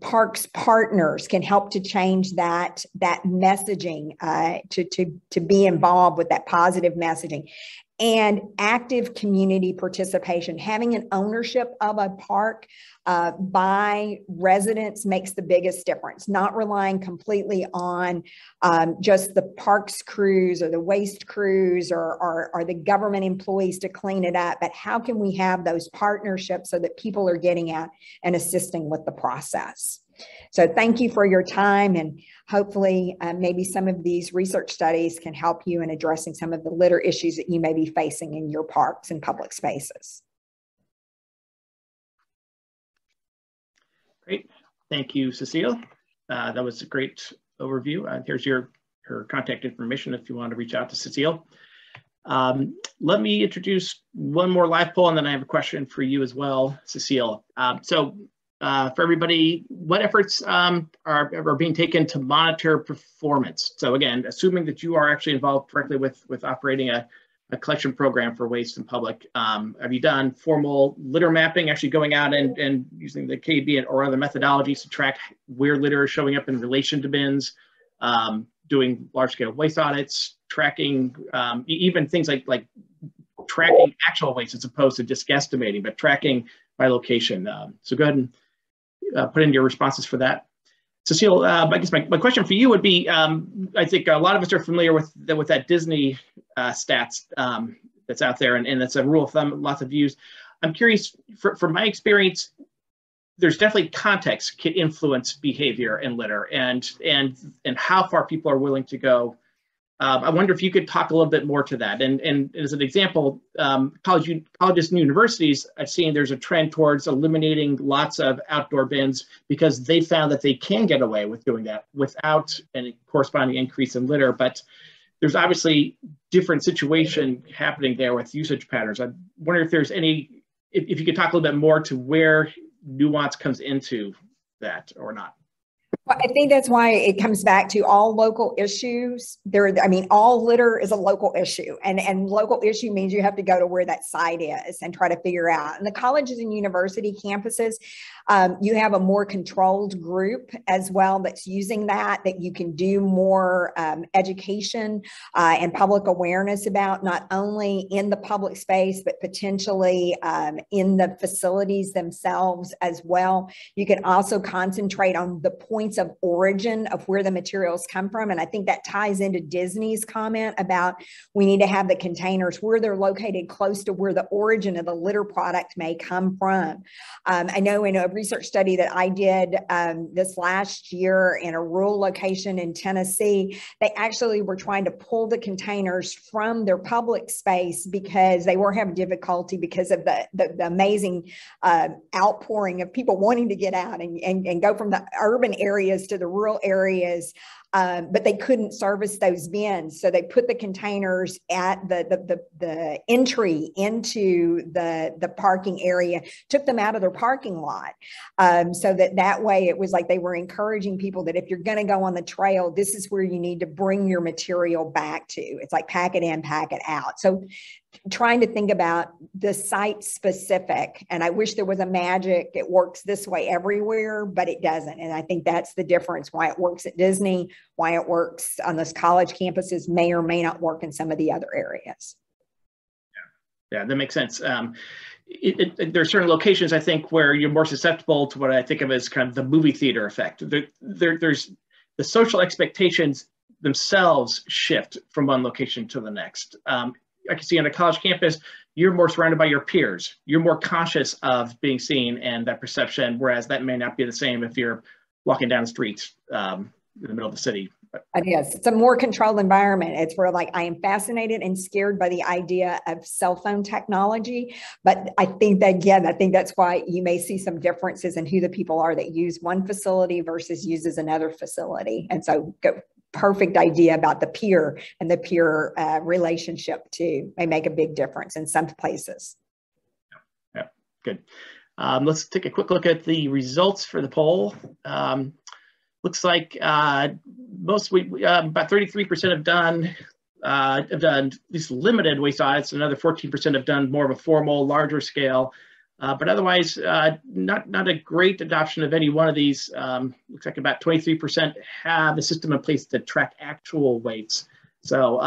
parks partners can help to change that messaging to be involved with that positive messaging. And active community participation, having an ownership of a park by residents makes the biggest difference. Not relying completely on just the parks crews or the waste crews or the government employees to clean it up, but how can we have those partnerships so that people are getting out and assisting with the process? So thank you for your time, and hopefully maybe some of these research studies can help you in addressing some of the litter issues that you may be facing in your parks and public spaces. Great. Thank you, Cecile. That was a great overview. Here's her contact information if you want to reach out to Cecile. Let me introduce one more live poll, and then I have a question for you as well, Cecile. For everybody, what efforts are being taken to monitor performance? So again, assuming that you are actually involved directly with operating a collection program for waste in public, have you done formal litter mapping, actually going out and using the KB or other methodologies to track where litter is showing up in relation to bins, doing large-scale waste audits, tracking, even things like tracking actual waste as opposed to just guesstimating, but tracking by location. So go ahead and put in your responses for that. Cecile, I guess my question for you would be, I think a lot of us are familiar with that Disney stats that's out there, and that's a rule of thumb lots of views. I'm curious, from my experience, there's definitely context can influence behavior and litter and how far people are willing to go. I wonder if you could talk a little bit more to that. And as an example, colleges and universities, I've seen there's a trend towards eliminating lots of outdoor bins because they found that they can get away with doing that without any corresponding increase in litter. But there's obviously different situation happening there with usage patterns. I wonder if there's any, if you could talk a little bit more to where nuance comes into that or not. Well, I think that's why it comes back to all local issues. All litter is a local issue, and local issue means you have to go to where that site is and try to figure out. And the colleges and university campuses, you have a more controlled group as well that's using that you can do more education and public awareness about, not only in the public space, but potentially in the facilities themselves as well. You can also concentrate on the points of origin of where the materials come from. And I think that ties into Disney's comment about we need to have the containers where they're located close to where the origin of the litter product may come from. I know in a research study that I did this last year in a rural location in Tennessee, they actually were trying to pull the containers from their public space because they were having difficulty because of the amazing outpouring of people wanting to get out and go from the urban areas to the rural areas, but they couldn't service those bins. So they put the containers at the entry into the parking area, took them out of their parking lot. So that way it was like they were encouraging people that if you're going to go on the trail, this is where you need to bring your material back to. It's like pack it in, pack it out. So trying to think about the site specific, and I wish there was a magic, it works this way everywhere, but it doesn't. And I think that's the difference, why it works at Disney, why it works on those college campuses may or may not work in some of the other areas. Yeah, that makes sense. There are certain locations, I think, where you're more susceptible to what I think of as kind of the movie theater effect. There's the social expectations themselves shift from one location to the next. I can see on a college campus, you're more surrounded by your peers. You're more conscious of being seen and that perception, whereas that may not be the same if you're walking down the street in the middle of the city. Yes, it's a more controlled environment. It's where, like, I am fascinated and scared by the idea of cell phone technology. But I think that, again, I think that's why you may see some differences in who the people are that use one facility versus uses another facility. And so perfect idea about the peer and the peer relationship too may make a big difference in some places. Yeah, good. Let's take a quick look at the results for the poll. Looks like about 33% have done at least limited waste audits. Another 14% have done more of a formal, larger scale. But otherwise, not a great adoption of any one of these. Looks like about 23% have a system in place to track actual weights. So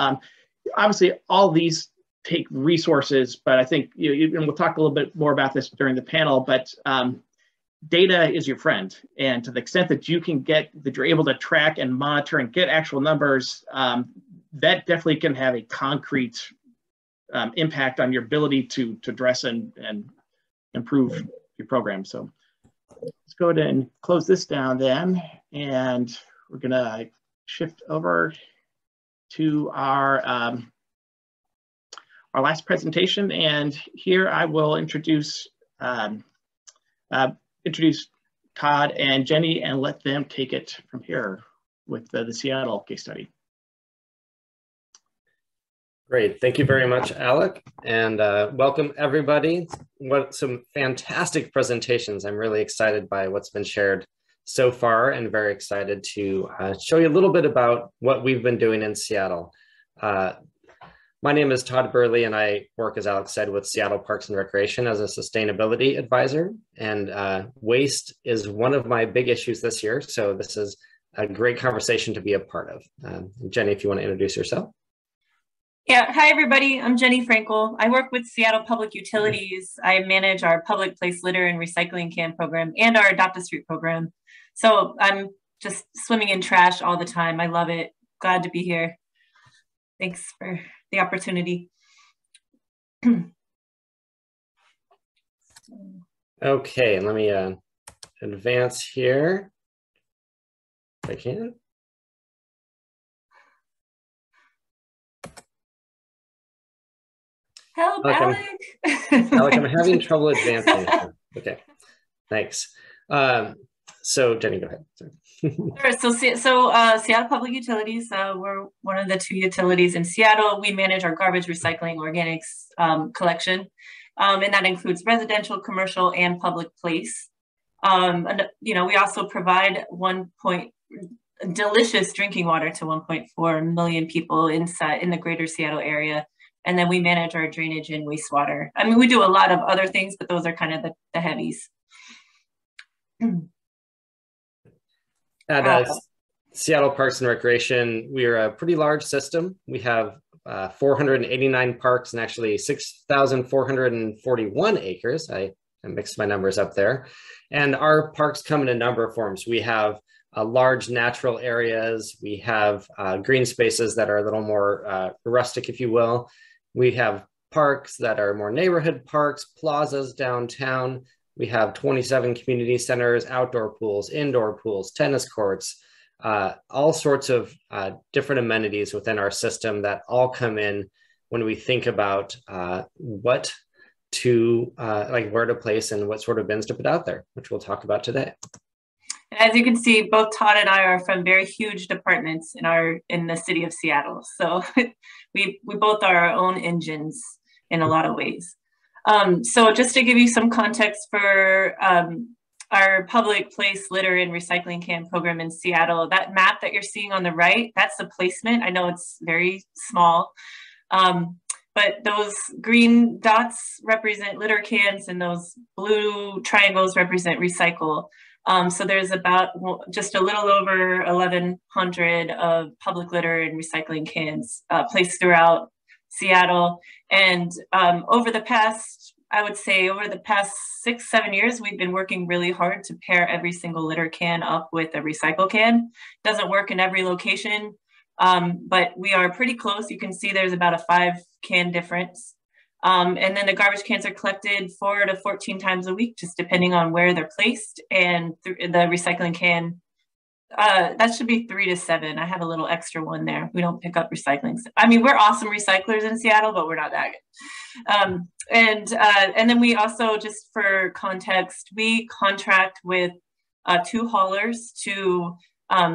obviously, all these take resources, but I think, and we'll talk a little bit more about this during the panel, but data is your friend. And to the extent that you can get, that you're able to track and monitor and get actual numbers, that definitely can have a concrete impact on your ability to address and improve your program. So let's go ahead and close this down then, and we're gonna shift over to our last presentation. And here I will introduce Todd and Jenny and let them take it from here with the Seattle case study. Great, thank you very much, Alec, and welcome everybody. What some fantastic presentations. I'm really excited by what's been shared so far, and very excited to show you a little bit about what we've been doing in Seattle. My name is Todd Burley, and I work, as Alec said, with Seattle Parks and Recreation as a sustainability advisor, and waste is one of my big issues this year, so this is a great conversation to be a part of. Jenny, if you want to introduce yourself. Yeah, hi everybody, I'm Jenny Frankel. I work with Seattle Public Utilities. I manage our public place litter and recycling can program and our Adopt a Street program. So I'm just swimming in trash all the time. I love it. Glad to be here. Thanks for the opportunity. Okay, and let me advance here if I can. Help, Alec. Alec, I'm having trouble advancing. Okay, thanks. So Jenny, go ahead. Sorry. Sure, so Seattle Public Utilities, we're one of the two utilities in Seattle. We manage our garbage, recycling, organics collection, and that includes residential, commercial, and public place. And, you know, we also provide delicious drinking water to 1.4 million people in the greater Seattle area. And then we manage our drainage and wastewater. I mean, we do a lot of other things, but those are kind of the heavies. At Seattle Parks and Recreation, we are a pretty large system. We have 489 parks and actually 6,441 acres. I mixed my numbers up there. And our parks come in a number of forms. We have large natural areas. We have green spaces that are a little more rustic, if you will. We have parks that are more neighborhood parks, plazas downtown. We have 27 community centers, outdoor pools, indoor pools, tennis courts, all sorts of different amenities within our system that all come in when we think about where to place and what sort of bins to put out there, which we'll talk about today. As you can see, both Todd and I are from very huge departments in the city of Seattle. So we both are our own engines in a lot of ways. So just to give you some context for our public place litter and recycling can program in Seattle, that map that you're seeing on the right, that's the placement. I know it's very small, but those green dots represent litter cans and those blue triangles represent recycle. So there's about just a little over 1,100 of public litter and recycling cans placed throughout Seattle. And over the past, I would say over the past 6-7 years, we've been working really hard to pair every single litter can up with a recycle can. Doesn't work in every location, but we are pretty close. You can see there's about a 5-can difference. And then the garbage cans are collected 4 to 14 times a week, just depending on where they're placed. And the recycling can, that should be 3 to 7. I have a little extra one there. We don't pick up recycling. I mean, we're awesome recyclers in Seattle, but we're not that good. And then we also, just for context, we contract with 2 haulers to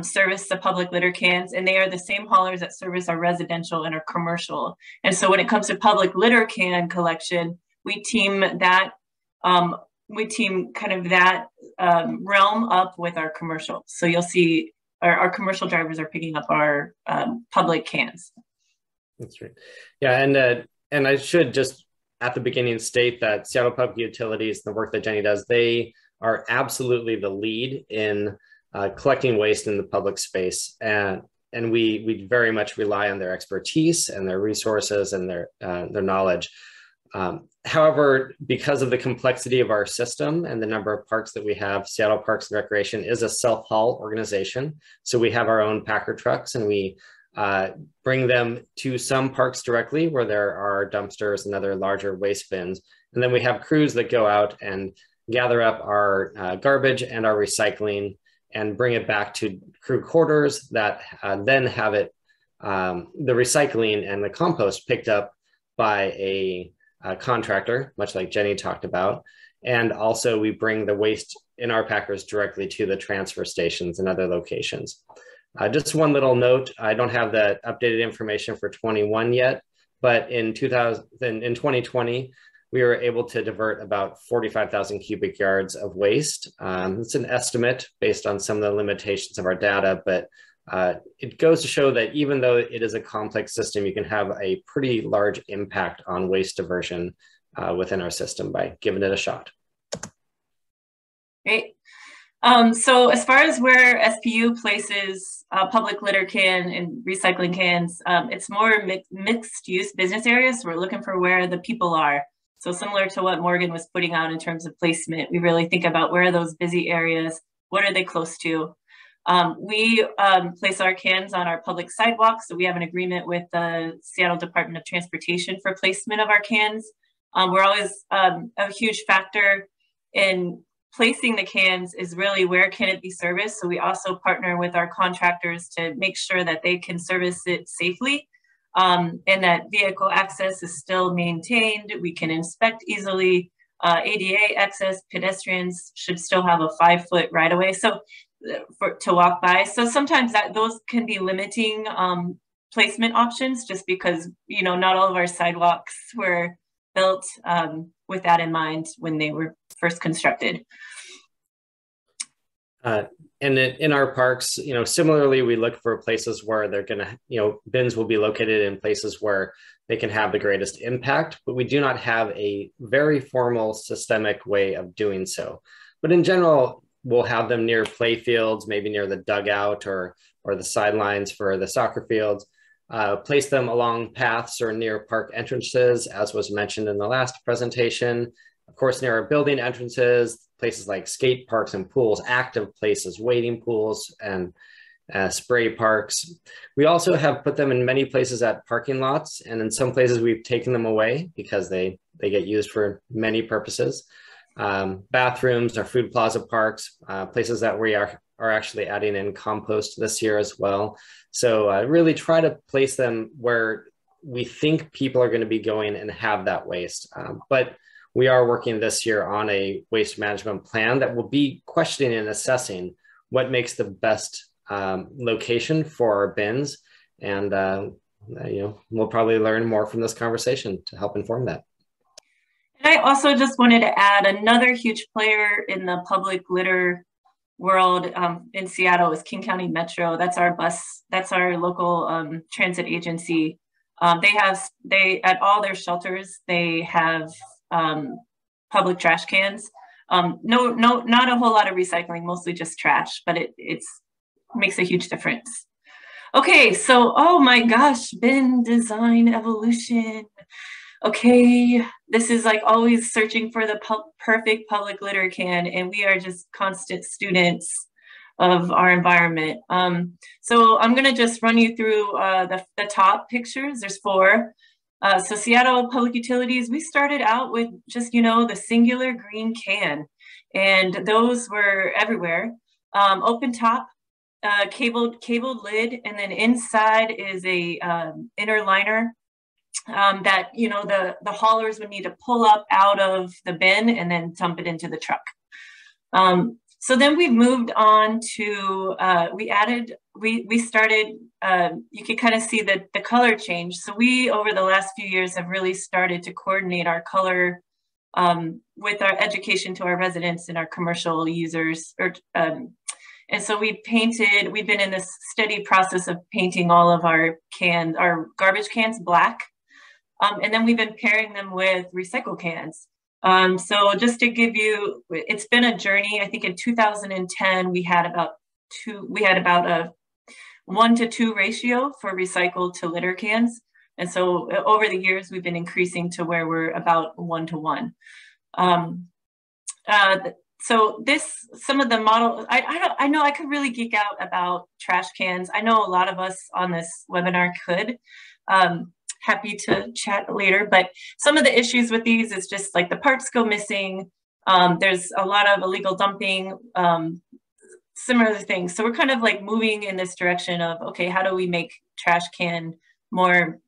service the public litter cans, and they are the same haulers that service our residential and our commercial. And so when it comes to public litter can collection, we team kind of that realm up with our commercial. So you'll see our commercial drivers are picking up our public cans. That's right. Yeah, and I should just at the beginning state that Seattle Public Utilities, the work that Jenny does, they are absolutely the lead in collecting waste in the public space, and we very much rely on their expertise and their resources and their knowledge. However, because of the complexity of our system and the number of parks that we have, Seattle Parks and Recreation is a self-haul organization. So we have our own packer trucks, and we bring them to some parks directly where there are dumpsters and other larger waste bins. And then we have crews that go out and gather up our garbage and our recycling and bring it back to crew quarters that then have it, the recycling and the compost picked up by a contractor, much like Jenny talked about. And also we bring the waste in our packers directly to the transfer stations and other locations. Just one little note, I don't have the updated information for 21 yet, but in 2020, we were able to divert about 45,000 cubic yards of waste. It's an estimate based on some of the limitations of our data, but it goes to show that even though it is a complex system, you can have a pretty large impact on waste diversion within our system by giving it a shot. Great. So as far as where SPU places public litter can and recycling cans, it's more mixed use business areas. We're looking for where the people are. So similar to what Morgan was putting out in terms of placement, we really think about where are those busy areas, what are they close to? We place our cans on our public sidewalks. So we have an agreement with the Seattle Department of Transportation for placement of our cans. We're always a huge factor in placing the cans is really where can it be serviced. So we also partner with our contractors to make sure that they can service it safely and that vehicle access is still maintained. We can inspect easily. ADA access, pedestrians should still have a 5-foot right of way. So to walk by. So sometimes those can be limiting placement options, just because, you know, not all of our sidewalks were built with that in mind when they were first constructed. And in our parks, you know, similarly, we look for places where they're going to, you know, bins will be located in places where they can have the greatest impact, but we do not have a very formal systemic way of doing so. But in general, we'll have them near play fields, maybe near the dugout or the sidelines for the soccer fields, place them along paths or near park entrances, as was mentioned in the last presentation. Of course, near our building entrances, places like skate parks and pools, active places, wading pools, and spray parks. We also have put them in many places at parking lots, and in some places we've taken them away because they get used for many purposes. Bathrooms, our food plaza parks, places that we are actually adding in compost this year as well. So really try to place them where we think people are going to be going and have that waste. But we are working this year on a waste management plan that will be questioning and assessing what makes the best location for our bins. And you know, we'll probably learn more from this conversation to help inform that. I also just wanted to add another huge player in the public litter world in Seattle is King County Metro. That's our bus. That's our local transit agency. They at all their shelters they have public trash cans. Not a whole lot of recycling, mostly just trash, but it makes a huge difference. Okay, so, oh my gosh, BIN, design, evolution. Okay, this is like always searching for the perfect public litter can, and we are just constant students of our environment. So I'm gonna just run you through the top pictures. There's four. So Seattle Public Utilities, we started out with just, you know, the singular green can, and those were everywhere. Open top, cabled lid, and then inside is a inner liner that, you know, the haulers would need to pull up out of the bin and then dump it into the truck. So then we moved on to, we started, you can kind of see the color change. So we, over the last few years, have really started to coordinate our color with our education to our residents and our commercial users. And so we painted, we've been in this steady process of painting all of our cans, our garbage cans black. And then we've been pairing them with recycle cans. So just to give you, it's been a journey. I think in 2010, we had about a 1-to-2 ratio for recycled to litter cans. And so over the years, we've been increasing to where we're about 1-to-1. So this, some of the model, I know I could really geek out about trash cans. I know a lot of us on this webinar could. Happy to chat later, but some of the issues with these is just like the parts go missing. There's a lot of illegal dumping, similar things. So we're kind of like moving in this direction of, okay, how do we make trash can more,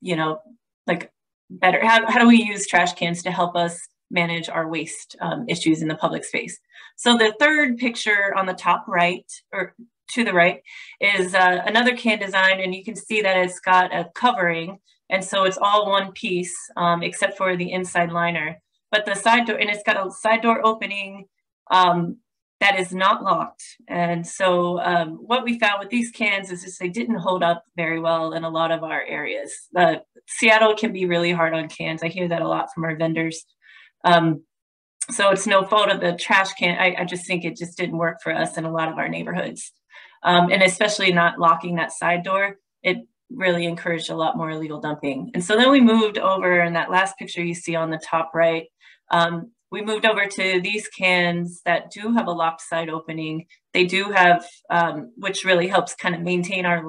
you know, like better? How do we use trash cans to help us manage our waste issues in the public space? So the third picture on the top right, or to the right, is another can design, and you can see that it's got a covering. And so it's all one piece, except for the inside liner. But the side door, and it's got a side door opening that is not locked. And so what we found with these cans is just they didn't hold up very well in a lot of our areas. Seattle can be really hard on cans. I hear that a lot from our vendors. So it's no fault of the trash can. I just think it just didn't work for us in a lot of our neighborhoods. And especially not locking that side door. It really encouraged a lot more illegal dumping. And so then we moved over, in that last picture you see on the top right, we moved over to these cans that do have a locked side opening. They do have, which really helps kind of maintain our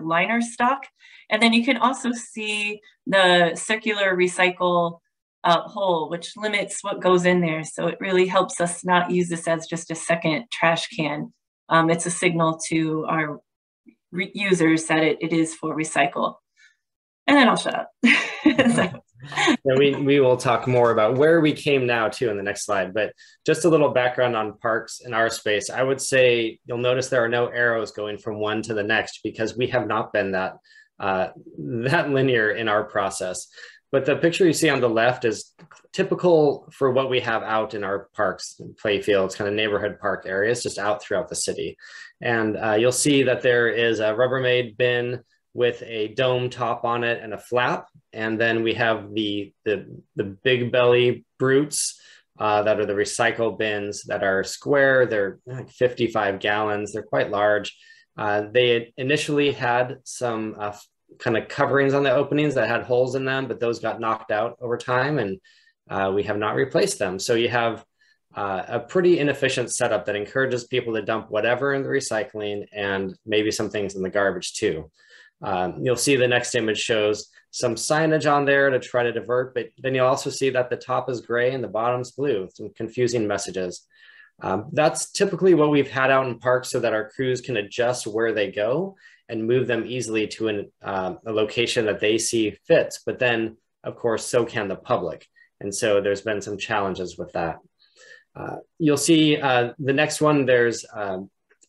liner stock. And then you can also see the circular recycle hole, which limits what goes in there. So it really helps us not use this as just a second trash can. It's a signal to our users that it is for recycle. And then I'll shut up. Yeah, we will talk more about where we came now too in the next slide, but just a little background on parks in our space. I would say you'll notice there are no arrows going from one to the next because we have not been that linear in our process. But the picture you see on the left is typical for what we have out in our parks, play fields, kind of neighborhood park areas, just out throughout the city. And you'll see that there is a Rubbermaid bin with a dome top on it and a flap. And then we have the Big Belly Brutes that are the recycle bins that are square. They're like 55 gallons. They're quite large. They initially had some kind of coverings on the openings that had holes in them, but those got knocked out over time, and we have not replaced them. So you have a pretty inefficient setup that encourages people to dump whatever in the recycling and maybe some things in the garbage too. You'll see the next image shows some signage on there to try to divert, but then you'll also see that the top is gray and the bottom's blue, some confusing messages. That's typically what we've had out in parks so that our crews can adjust where they go and move them easily to a location that they see fits. But then, of course, so can the public. And so there's been some challenges with that. You'll see the next one, there's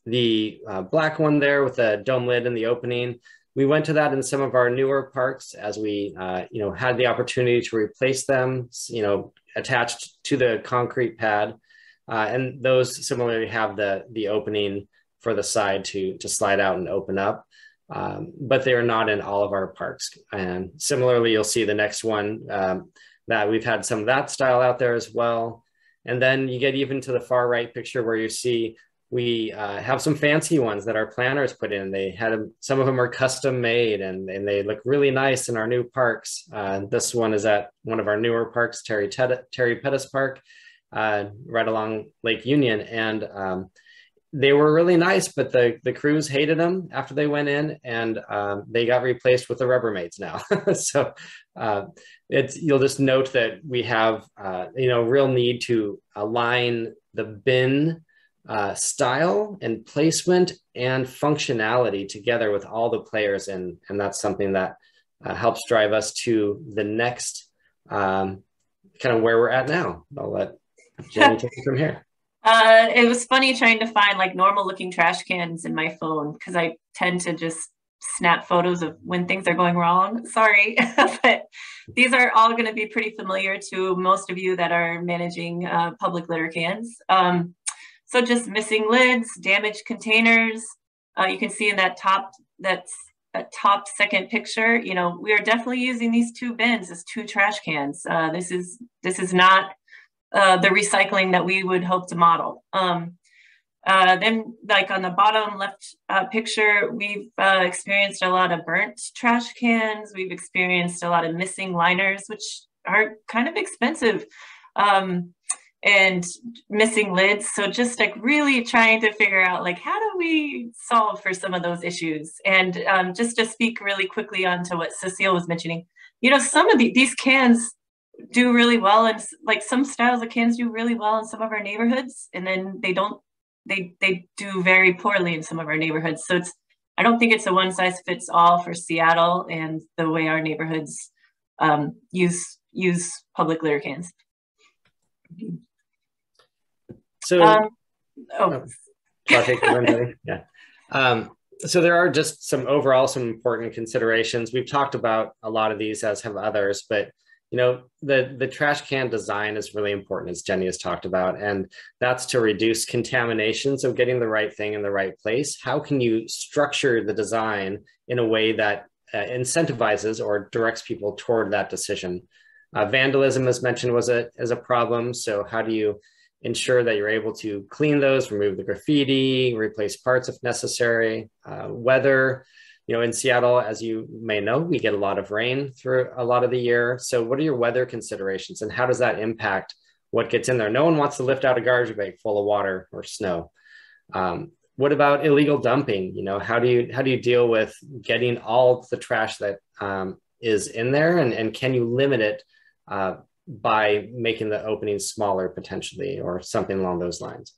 the black one there with the dome lid in the opening. We went to that in some of our newer parks as we you know, had the opportunity to replace them, you know, attached to the concrete pad. And those similarly have the opening for the side to slide out and open up, but they are not in all of our parks. And similarly, you'll see the next one that we've had some of that style out there as well. And then you get even to the far right picture where you see We have some fancy ones that our planners put in. They had them, some of them are custom made, and they look really nice in our new parks. This one is at one of our newer parks, Terry Pettus Park, right along Lake Union. And they were really nice, but the crews hated them after they went in, and they got replaced with the Rubbermaids now. So you'll just note that we have real need to align the bin style and placement and functionality together with all the players, and that's something that helps drive us to the next kind of where we're at now. I'll let Jenny take it from here. It was funny trying to find like normal looking trash cans in my phone, because I tend to just snap photos of when things are going wrong. Sorry, but these are all going to be pretty familiar to most of you that are managing public litter cans. So just missing lids, damaged containers. You can see in that top second picture, you know, we are definitely using these two bins as two trash cans. This is not the recycling that we would hope to model. Then like on the bottom left picture, we've experienced a lot of burnt trash cans. We've experienced a lot of missing liners, which are kind of expensive. And missing lids. So just like really trying to figure out like, how do we solve for some of those issues? And just to speak really quickly onto what Cecile was mentioning, you know, some of these cans do really well, and like some styles of cans do really well in some of our neighborhoods, and then they don't, they do very poorly in some of our neighborhoods. So it's, I don't think it's a one size fits all for Seattle and the way our neighborhoods use public litter cans. So, yeah. So there are just some important considerations. We've talked about a lot of these, as have others, but you know, the trash can design is really important, as Jenny has talked about, and that's to reduce contamination. So getting the right thing in the right place. How can you structure the design in a way that incentivizes or directs people toward that decision? Vandalism, as mentioned, is a problem. So how do you ensure that you're able to clean those, remove the graffiti, replace parts if necessary? Weather, you know, in Seattle, as you may know, we get a lot of rain through a lot of the year. So what are your weather considerations, and how does that impact what gets in there? No one wants to lift out a garbage bag full of water or snow. What about illegal dumping? You know, how do you deal with getting all the trash that is in there, and can you limit it by making the openings smaller potentially, or something along those lines?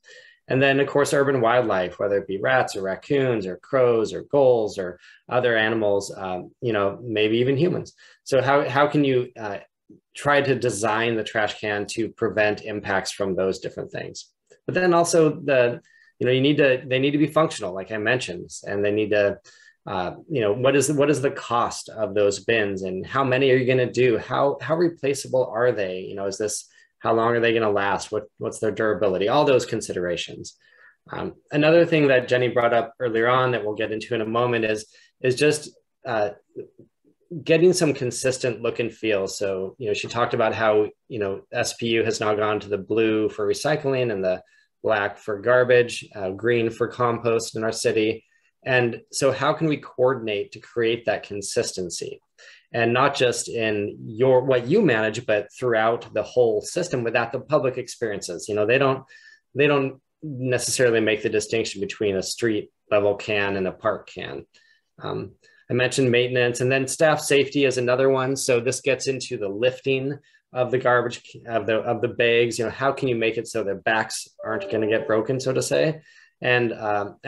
And then of course, urban wildlife, whether it be rats or raccoons or crows or gulls or other animals, you know, maybe even humans. So how can you try to design the trash can to prevent impacts from those different things? But then also they need to be functional, like I mentioned, and they need to, what is the cost of those bins, and how many are you going to do? How replaceable are they? You know, is this, how long are they going to last? What's their durability? All those considerations. Another thing that Jenny brought up earlier on that we'll get into in a moment is just getting some consistent look and feel. So, you know, she talked about how, you know, SPU has now gone to the blue for recycling and the black for garbage, green for compost in our city. And so how can we coordinate to create that consistency? And not just in what you manage, but throughout the whole system without the public experiences. You know, they don't necessarily make the distinction between a street level can and a park can. I mentioned maintenance, and then staff safety is another one. So this gets into the lifting of the garbage, of the bags. You know, how can you make it so their backs aren't going to get broken, so to say? And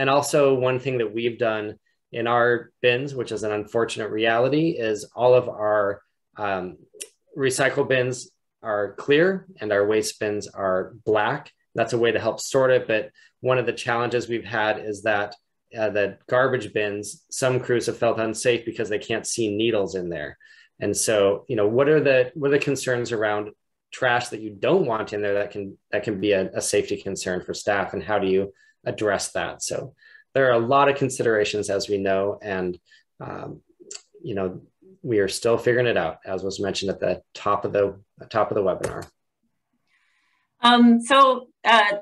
also one thing that we've done in our bins, which is an unfortunate reality, is all of our recycle bins are clear and our waste bins are black. That's a way to help sort it. But one of the challenges we've had is that the garbage bins, some crews have felt unsafe because they can't see needles in there. And so, you know, what are the concerns around trash that you don't want in there that can be a safety concern for staff, and how do you address that? So there are a lot of considerations, as we know, and you know, we are still figuring it out, as was mentioned at the top of the webinar.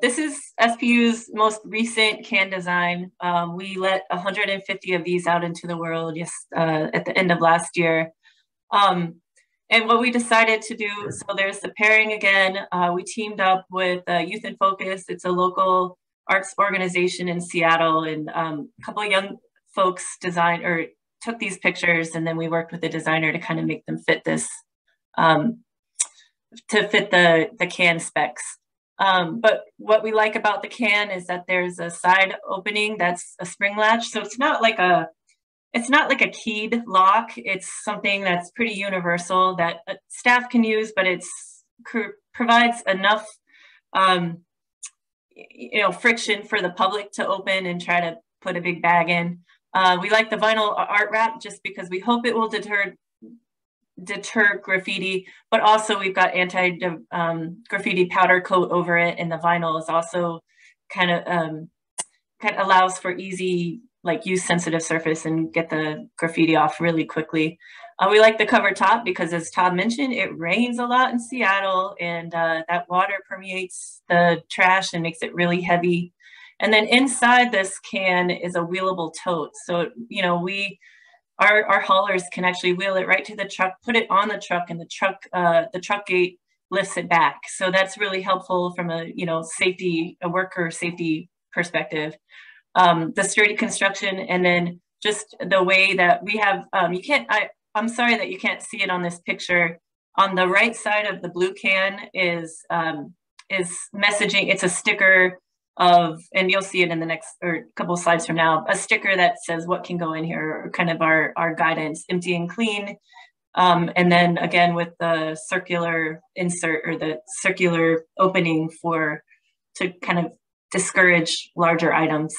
This is SPU's most recent can design. We let 150 of these out into the world at the end of last year. And what we decided to do, so there's the pairing again. We teamed up with Youth in Focus. It's a local arts organization in Seattle, and a couple of young folks designed or took these pictures, and then we worked with the designer to kind of make them fit this, to fit the can specs. But what we like about the can is that there's a side opening that's a spring latch. So it's not like a keyed lock. It's something that's pretty universal that staff can use, but it's provides enough, friction for the public to open and try to put a big bag in. We like the vinyl art wrap just because we hope it will deter graffiti, but also we've got anti-graffiti powder coat over it, and the vinyl is also kind of allows for easy, like, use sensitive surface and get the graffiti off really quickly. We like the cover top because, as Todd mentioned, it rains a lot in Seattle, and that water permeates the trash and makes it really heavy. And then inside this can is a wheelable tote. So, our haulers can actually wheel it right to the truck, put it on the truck, and the truck gate lifts it back. So that's really helpful from a, a worker safety perspective. The sturdy construction, and then just the way that we have, I'm sorry that you can't see it on this picture. On the right side of the blue can is messaging. It's a sticker of, and you'll see it in the next, or couple of slides from now, a sticker that says what can go in here, or kind of our guidance, empty and clean. And then again, with the circular insert or the circular opening to kind of discourage larger items.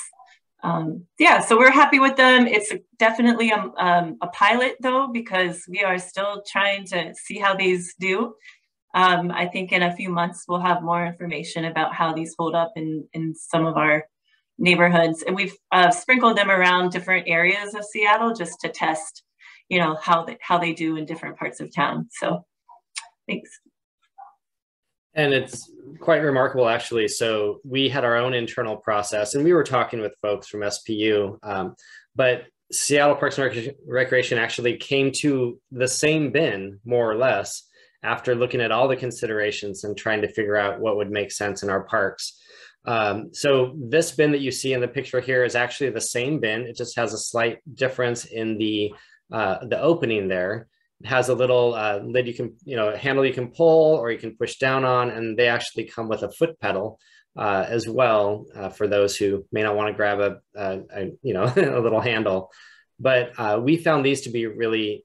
So we're happy with them. It's definitely a pilot though, because we are still trying to see how these do. I think in a few months, we'll have more information about how these hold up in some of our neighborhoods. And we've sprinkled them around different areas of Seattle just to test, how they do in different parts of town. So thanks. And it's quite remarkable, actually. So we had our own internal process, and we were talking with folks from SPU, but Seattle Parks and Recreation actually came to the same bin, more or less, after looking at all the considerations and trying to figure out what would make sense in our parks. So this bin that you see in the picture here is actually the same bin. It just has a slight difference in the opening there. It has a little lid handle you can pull or you can push down on, and they actually come with a foot pedal as well for those who may not want to grab a little handle. But we found these to be really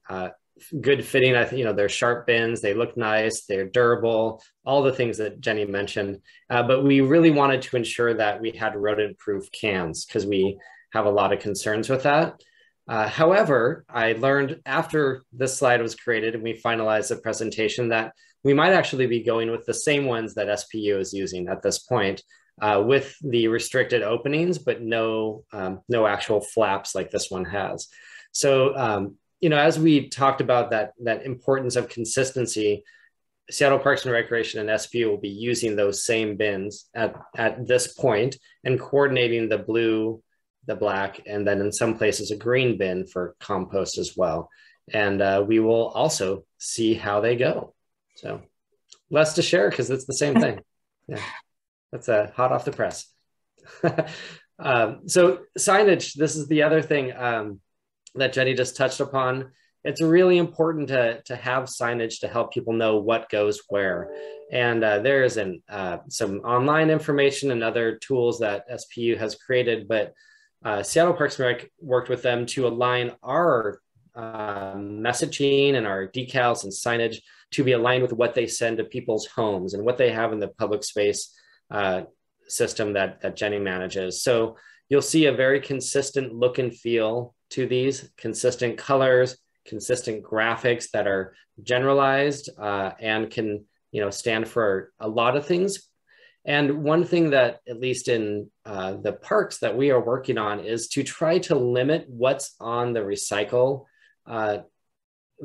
good fitting. I think, they're sharp bins, they look nice, they're durable, all the things that Jenny mentioned. But we really wanted to ensure that we had rodent-proof cans because we have a lot of concerns with that. However, I learned after this slide was created and we finalized the presentation that we might actually be going with the same ones that SPU is using at this point with the restricted openings, but no actual flaps like this one has. So, as we talked about that importance of consistency, Seattle Parks and Recreation and SPU will be using those same bins at this point and coordinating the blue, the black, and then in some places a green bin for compost as well. And we will also see how they go. So less to share because it's the same thing. Yeah, that's hot off the press. So signage, this is the other thing. That Jenny just touched upon. It's really important to have signage to help people know what goes where. And there is some online information and other tools that SPU has created, but Seattle Parks and Rec worked with them to align our messaging and our decals and signage to be aligned with what they send to people's homes and what they have in the public space system that Jenny manages. So you'll see a very consistent look and feel to these, consistent colors, consistent graphics that are generalized and can stand for a lot of things. And one thing that, at least in the parks that we are working on, is to try to limit what's on the recycle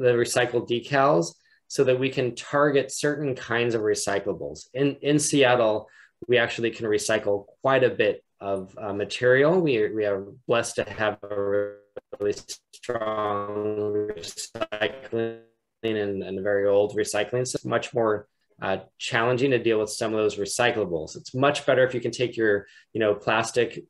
decals so that we can target certain kinds of recyclables. In Seattle, we actually can recycle quite a bit of material. We are blessed to have a really strong recycling and very old recycling. So it's much more challenging to deal with some of those recyclables. It's much better if you can take your plastic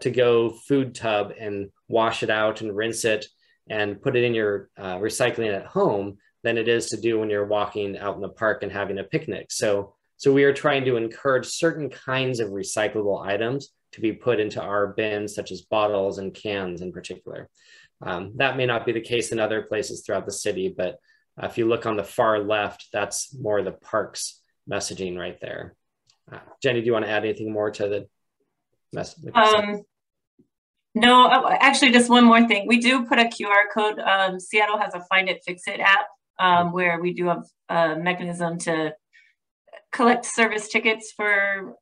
to-go food tub and wash it out and rinse it and put it in your recycling at home than it is to do when you're walking out in the park and having a picnic. So we are trying to encourage certain kinds of recyclable items to be put into our bins, such as bottles and cans in particular. That may not be the case in other places throughout the city, but if you look on the far left, that's more the parks messaging right there. Jenny, do you want to add anything more to the message? No, actually just one more thing. We do put a QR code. Seattle has a Find It, Fix It app where we do have a mechanism to collect service tickets for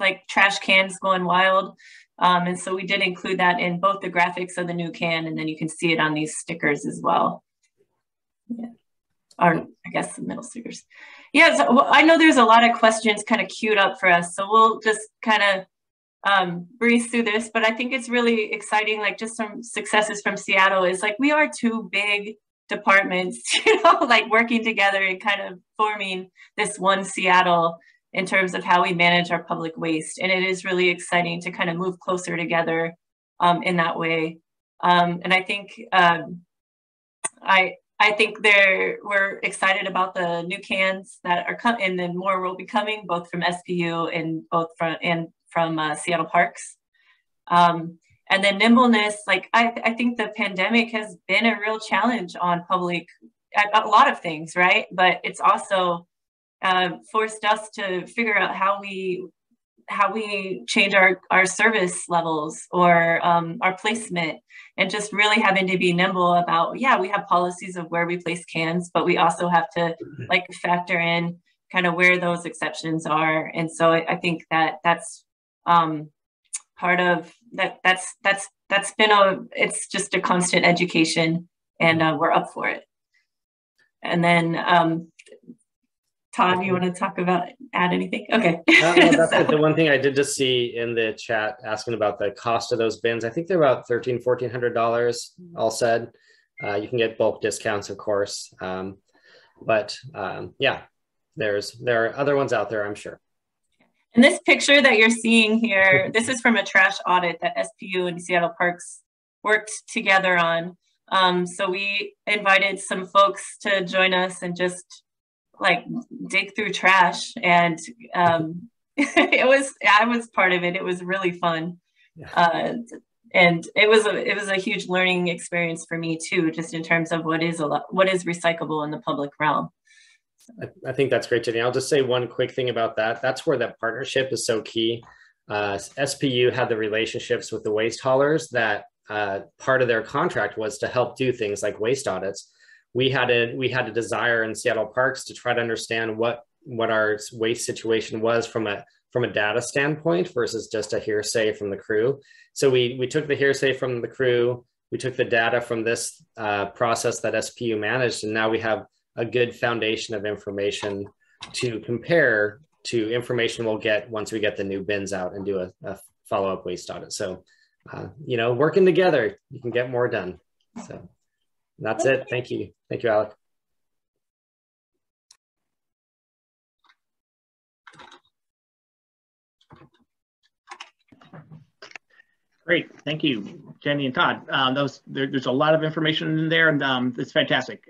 like trash cans going wild. And so we did include that in both the graphics of the new can, and then you can see it on these stickers as well. Yeah. Or I guess the middle stickers. Yeah, so, well, I know there's a lot of questions kind of queued up for us, so we'll just kind of breeze through this, but I think it's really exciting, like just some successes from Seattle is like we are two big departments, like working together and kind of forming this one Seattle in terms of how we manage our public waste. And it is really exciting to kind of move closer together in that way. And I think I think we're excited about the new cans that are coming, and then more will be coming, both from SPU and both from Seattle Parks. And then nimbleness, like I think the pandemic has been a real challenge on public, a lot of things, right? But it's also forced us to figure out how we change our service levels or our placement, and just really having to be nimble about, yeah, we have policies of where we place cans, but we also have to like factor in kind of where those exceptions are. And so I think that that's part of that. That's been it's just a constant education, and we're up for it. And then Todd, you want to talk about, add anything? Okay. That's so. The one thing I did just see in the chat asking about the cost of those bins, I think they're about $1,300, $1,400 all said. You can get bulk discounts, of course. Yeah, there are other ones out there, I'm sure. And this picture that you're seeing here, this is from a trash audit that SPU and Seattle Parks worked together on. So we invited some folks to join us and just like dig through trash, and I was part of it. It was really fun, and it was a huge learning experience for me too, just in terms of what is recyclable in the public realm. I think that's great, Jenny. I'll just say one quick thing about that. That's where that partnership is so key. SPU had the relationships with the waste haulers that part of their contract was to help do things like waste audits. We had a desire in Seattle Parks to try to understand what our waste situation was from a data standpoint versus just a hearsay from the crew. So we took the hearsay from the crew, we took the data from this process that SPU managed, and now we have a good foundation of information to compare to information we'll get once we get the new bins out and do a follow-up waste audit. So, working together, you can get more done. So that's it. Thank you. Thank you, Alec. Great. Thank you, Jenny and Todd. There's a lot of information in there, and it's fantastic.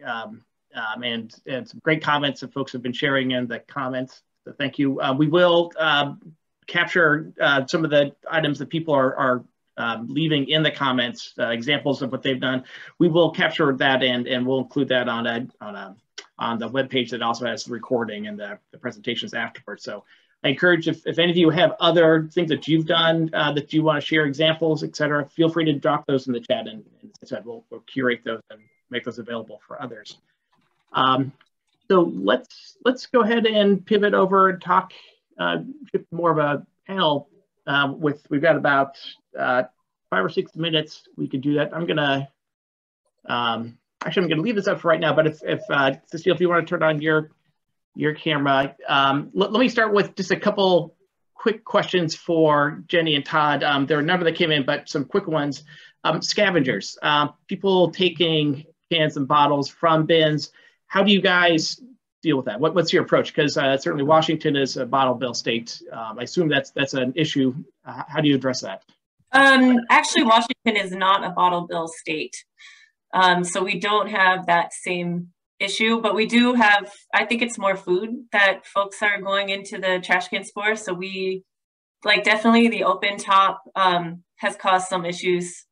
And some great comments that folks have been sharing in the comments. So thank you. We will capture some of the items that people are leaving in the comments, examples of what they've done. We will capture that, and we'll include that on the webpage that also has the recording and the presentations afterwards. So I encourage, if any of you have other things that you've done that you want to share, examples, et cetera, feel free to drop those in the chat, and as I said, we'll curate those and make those available for others. So let's go ahead and pivot over and talk more of a panel. We've got about 5 or 6 minutes. We could do that. I'm gonna Actually, I'm going to leave this up for right now, but if Cecile, if you want to turn on your camera, let me start with just a couple quick questions for Jenny and Todd. There are a number that came in, but some quick ones. Scavengers, people taking cans and bottles from bins. How do you guys deal with that? What's your approach? Because certainly Washington is a bottle bill state. I assume that's an issue. How do you address that? Actually, Washington is not a bottle bill state. So we don't have that same issue, but we do have, I think it's more food that folks are going into the trash can for. So we, like, definitely the open top has caused some issues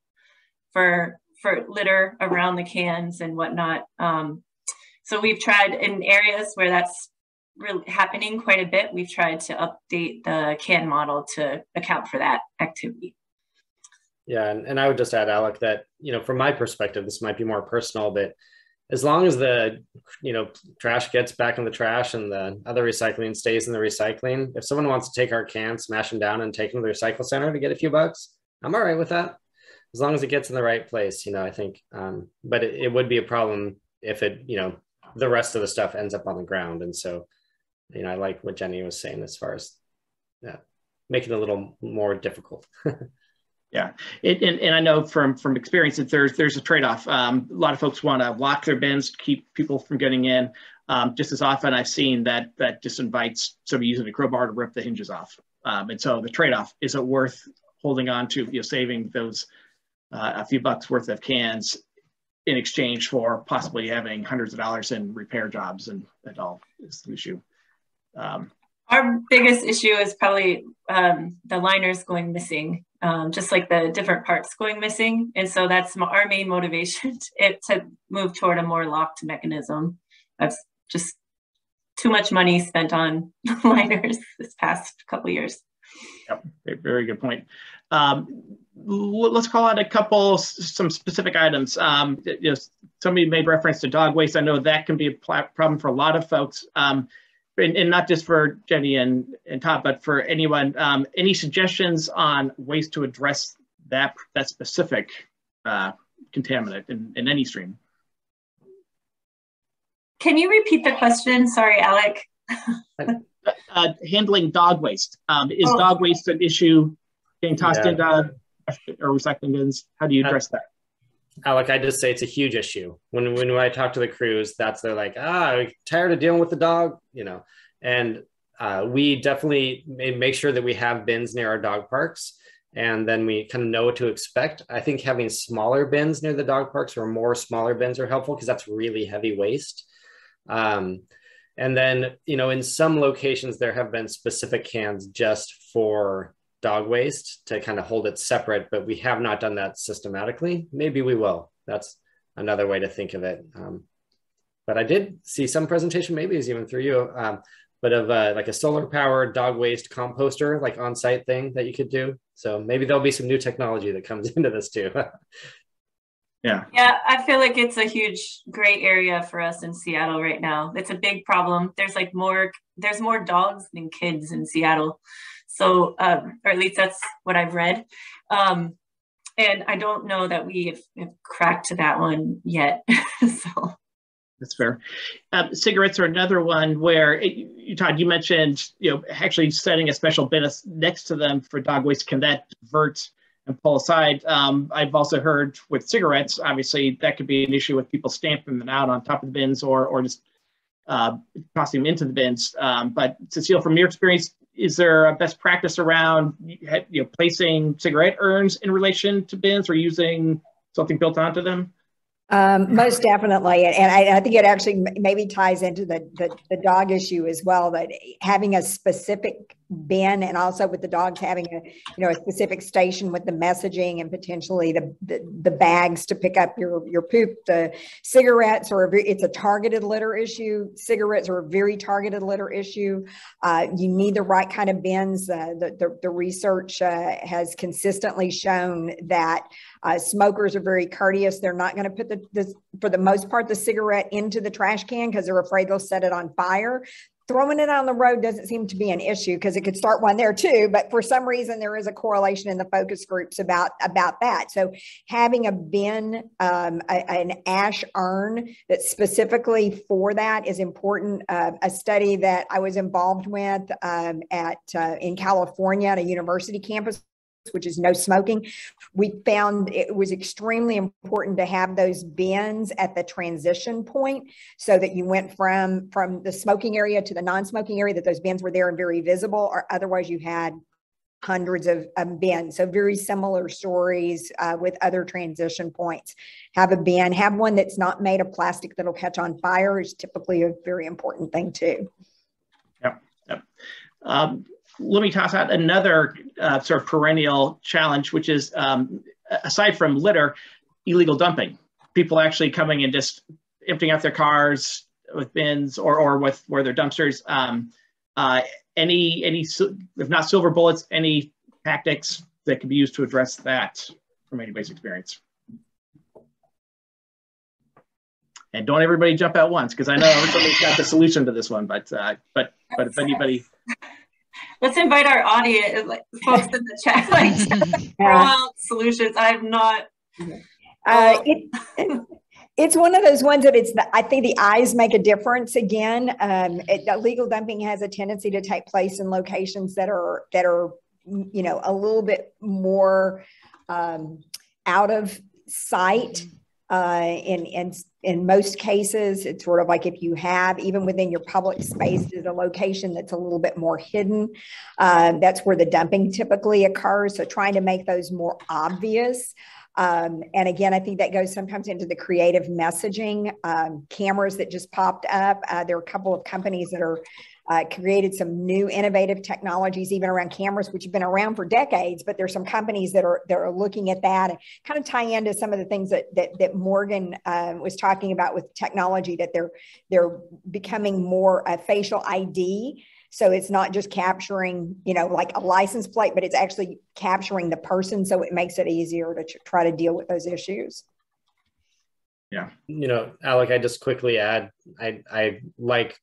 for litter around the cans and whatnot. So we've tried in areas where that's really happening quite a bit, we've tried to update the can model to account for that activity. Yeah, and I would just add, Alec, that, you know, from my perspective, this might be more personal, but as long as the, you know, trash gets back in the trash and the other recycling stays in the recycling, if someone wants to take our cans, smash them down and take them to the recycle center to get a few bucks, I'm all right with that. As long as it gets in the right place, you know, I think, but it would be a problem if it, you know, the rest of the stuff ends up on the ground. And so, you know, I like what Jenny was saying as far as making it a little more difficult. Yeah, and I know from experience that there's a trade-off. A lot of folks want to lock their bins to keep people from getting in. Just as often I've seen that just invites somebody using a crowbar to rip the hinges off. And so the trade-off, is it worth holding on to, you know, saving those a few bucks worth of cans in exchange for possibly having hundreds of dollars in repair jobs, and that all is the issue. Our biggest issue is probably the liners going missing, just like the different parts going missing. And so that's our main motivation to move toward a more locked mechanism. That's just too much money spent on liners this past couple years. Yep, very good point. Let's call out a couple, some specific items. You know, somebody made reference to dog waste. I know that can be a problem for a lot of folks. And not just for Jenny and Todd, but for anyone, any suggestions on ways to address that specific contaminant in any stream? Can you repeat the question? Sorry, Alec. Handling dog waste. Is dog waste an issue being tossed into or recycling bins? How do you address that? Alec, I just say it's a huge issue. When I talk to the crews, they're like, I'm tired of dealing with the dog, you know. And we definitely make sure that we have bins near our dog parks, and then we kind of know what to expect. I think having smaller bins near the dog parks or more smaller bins are helpful because that's really heavy waste. And then, you know, in some locations, there have been specific cans just for dog waste to kind of hold it separate, but we have not done that systematically. Maybe we will. That's another way to think of it. But I did see some presentation, maybe it's even through you, but of like a solar powered dog waste composter, like on site thing that you could do. So maybe there'll be some new technology that comes into this too. Yeah. Yeah, I feel like it's a huge gray area for us in Seattle right now. It's a big problem. There's more dogs than kids in Seattle. So, or at least that's what I've read. And I don't know that we have cracked to that one yet. So that's fair. Cigarettes are another one where, Todd, you mentioned, you know, actually setting a special bin next to them for dog waste. Can that divert and pull aside? I've also heard with cigarettes, obviously, that could be an issue with people stamping them out on top of the bins or just tossing them into the bins. But Cecile, from your experience, is there a best practice around, you know, placing cigarette urns in relation to bins or using something built onto them? Most definitely. And I think it actually maybe ties into the dog issue as well, that having a specific bin, and also with the dogs having a, you know, a specific station with the messaging and potentially the bags to pick up your poop. The cigarettes are, it's a targeted litter issue. Cigarettes are a very targeted litter issue. You need the right kind of bins. The research has consistently shown that smokers are very courteous. They're not going to put for the most part, the cigarette into the trash can because they're afraid they'll set it on fire. throwing it on the road doesn't seem to be an issue because it could start one there too, but for some reason there is a correlation in the focus groups about that. So having a bin, an ash urn that's specifically for that is important. A study that I was involved with in California at a university campus, which is no smoking, we found it was extremely important to have those bins at the transition point so that you went from the smoking area to the non-smoking area, that those bins were there and very visible, or otherwise you had hundreds of bins. So very similar stories with other transition points. Have a bin, have one that's not made of plastic that'll catch on fire is typically a very important thing too. Yep, yep. Let me toss out another sort of perennial challenge, which is, aside from litter, illegal dumping. People actually coming and just emptying out their cars with bins or with where their dumpsters. Any, if not silver bullets, any tactics that can be used to address that from anybody's experience? And don't everybody jump at once, because I know everybody's got the solution to this one, but if anybody... Let's invite our audience, like, folks in the chat, like, yeah. Solutions. I've not. It's one of those ones that I think the eyes make a difference again. Illegal dumping has a tendency to take place in locations that are, you know, a little bit more out of sight. In most cases, it's sort of like if you have, even within your public spaces, a location that's a little bit more hidden, that's where the dumping typically occurs. So trying to make those more obvious. And again, I think that goes sometimes into the creative messaging, cameras that just popped up. There are a couple of companies that are created some new innovative technologies, even around cameras, which have been around for decades, but there's some companies that are looking at that and kind of tie into some of the things that Morgan was talking about with technology, that they're becoming more facial ID. So it's not just capturing, you know, like a license plate, but it's actually capturing the person. So it makes it easier to try to deal with those issues. Yeah. You know, Alec, I just quickly add, I like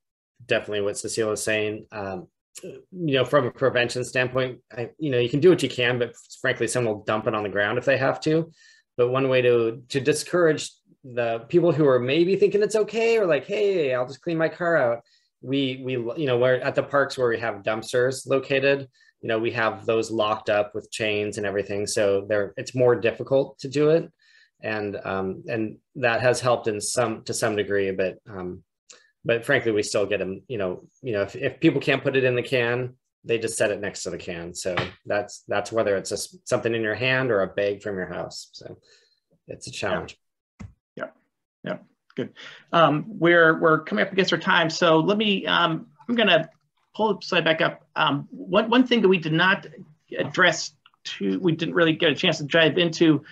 definitely what Cecile is saying. You know, from a prevention standpoint, you know, you can do what you can, but frankly, someone will dump it on the ground if they have to. But one way to discourage the people who are maybe thinking it's okay, or like, hey, I'll just clean my car out. We you know, we're at the parks where we have dumpsters located, you know, we have those locked up with chains and everything. So it's more difficult to do it. And that has helped to some degree, but frankly, we still get them, you know, if people can't put it in the can, they just set it next to the can. So that's whether it's something in your hand or a bag from your house. So it's a challenge. Yeah. Yeah. Good. We're coming up against our time. So let me, I'm going to pull the slide back up. One thing that we did not address we didn't really get a chance to dive into,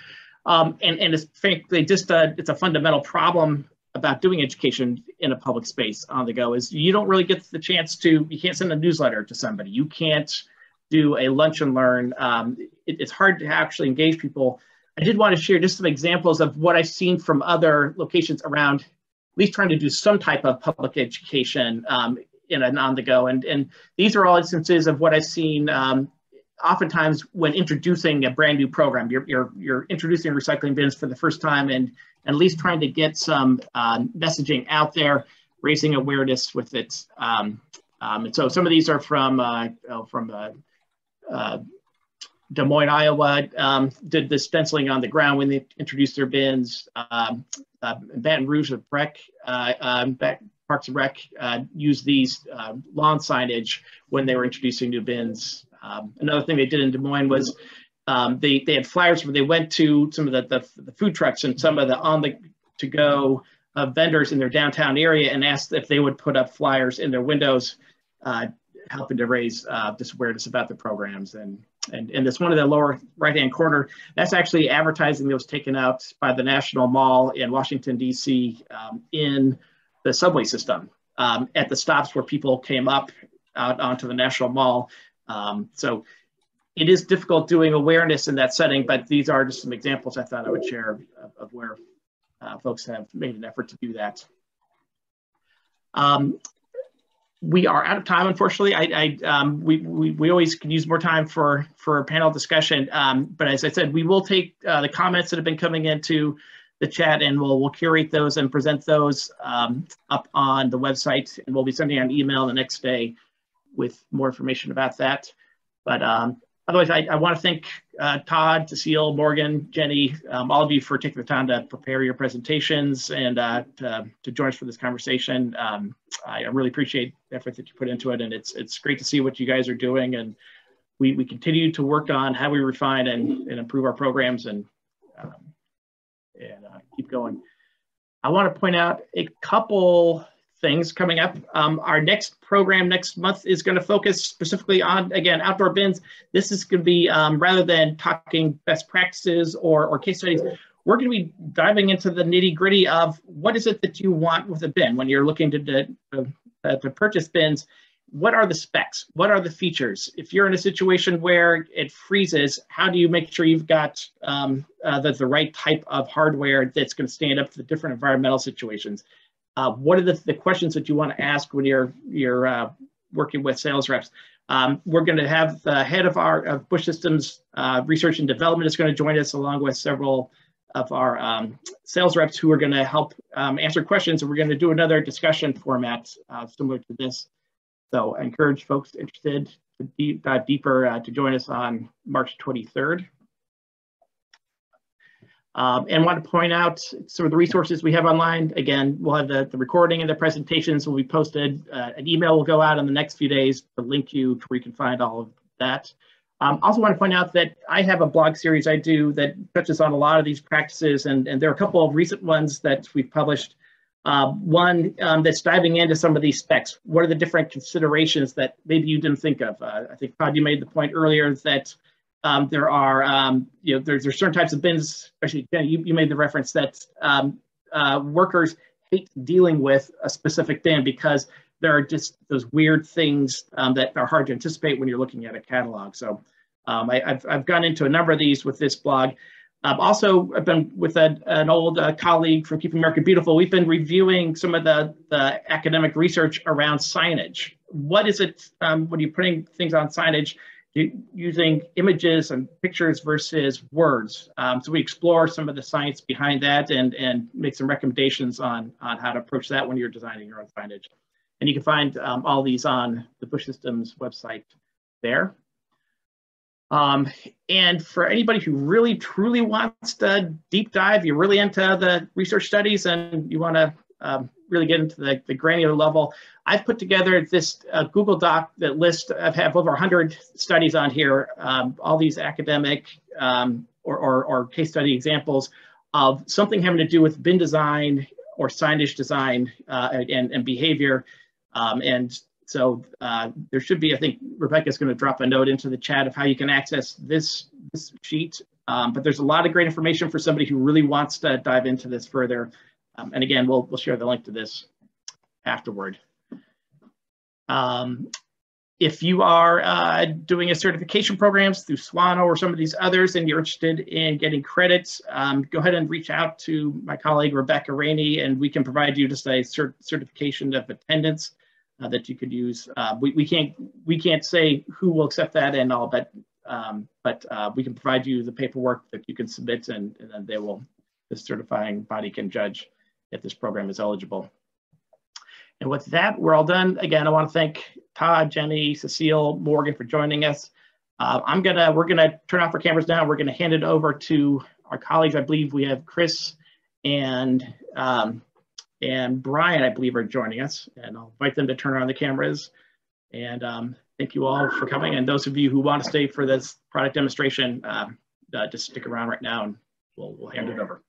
and it's frankly just it's a fundamental problem about doing education in a public space on the go, is you don't really get the chance to, you can't send a newsletter to somebody. You can't do a lunch and learn. It's hard to actually engage people. I did want to share just some examples of what I've seen from other locations around, at least trying to do some type of public education in an on the go. And these are all instances of what I've seen oftentimes when introducing a brand new program. You're introducing recycling bins for the first time, and at least trying to get some messaging out there, raising awareness with it. And so some of these are from Des Moines, Iowa, did the stenciling on the ground when they introduced their bins. Baton Rouge of Breck, Parks and Rec used these lawn signage when they were introducing new bins. Another thing they did in Des Moines was they had flyers where they went to some of the food trucks and some of the on-the-go vendors in their downtown area and asked if they would put up flyers in their windows, helping to raise this awareness about the programs. And that's one of the lower right-hand corner. That's actually advertising that was taken out by the National Mall in Washington, D.C. In the subway system at the stops where people came up out onto the National Mall. So it is difficult doing awareness in that setting, but these are just some examples I thought I would share of where folks have made an effort to do that. We are out of time, unfortunately. We always could use more time for a panel discussion. But as I said, we will take the comments that have been coming into the chat, and we'll curate those and present those up on the website. And we'll be sending out an email the next day with more information about that. But otherwise, I want to thank Todd, Cecile, Morgan, Jenny, all of you for taking the time to prepare your presentations and to join us for this conversation. I really appreciate the effort that you put into it, and it's great to see what you guys are doing. And we continue to work on how we refine and improve our programs and keep going. I want to point out a couple things coming up. Our next program next month is going to focus specifically on, again, outdoor bins. This is going to be, rather than talking best practices or case studies, we're going to be diving into the nitty gritty of what is it that you want with a bin when you're looking to purchase bins. What are the specs? What are the features? If you're in a situation where it freezes, how do you make sure you've got the right type of hardware that's going to stand up to the different environmental situations? What are the questions that you want to ask when you're working with sales reps? We're going to have the head of our Busch Systems Research and Development is going to join us, along with several of our sales reps who are going to help answer questions. And we're going to do another discussion format similar to this. So I encourage folks interested to dive deeper to join us on March 23rd. And want to point out some of the resources we have online. Again, we'll have the recording and the presentations will be posted. An email will go out in the next few days to link you to where you can find all of that. Also want to point out that I have a blog series I do that touches on a lot of these practices, and there are a couple of recent ones that we've published. One that's diving into some of these specs. What are the different considerations that maybe you didn't think of? I think, Todd, you made the point earlier that there are, there's certain types of bins, especially, Jenny, you made the reference that workers hate dealing with a specific bin because there are just those weird things that are hard to anticipate when you're looking at a catalog. So I've gone into a number of these with this blog. Also, I've been with an old colleague from Keep America Beautiful. We've been reviewing some of the academic research around signage. What is it when you're putting things on signage, using images and pictures versus words? So we explore some of the science behind that and make some recommendations on how to approach that when you're designing your own signage. And you can find all these on the Busch Systems website there. And for anybody who really, truly wants to deep dive, you're really into the research studies and you want to really get into the granular level, I've put together this Google Doc that lists, I have over 100 studies on here, all these academic or case study examples of something having to do with bin design or signage design and behavior. So there should be, I think Rebecca's going to drop a note into the chat of how you can access this sheet. But there's a lot of great information for somebody who really wants to dive into this further. And again, we'll share the link to this afterward. If you are doing a certification programs through SWANO or some of these others, and you're interested in getting credits, go ahead and reach out to my colleague, Rebecca Rainey, and we can provide you just a certification of attendance. That you could use. We can't say who will accept that and all, but we can provide you the paperwork that you can submit, and then the certifying body can judge if this program is eligible. And with that, we're all done. Again, I want to thank Todd, Jenny, Cecile, Morgan for joining us. We're gonna turn off our cameras now. We're gonna hand it over to our colleagues. I believe we have Chris and Brian, I believe, are joining us, and I'll invite them to turn on the cameras. And thank you all for coming. And those of you who want to stay for this product demonstration, just stick around right now and we'll hand it over.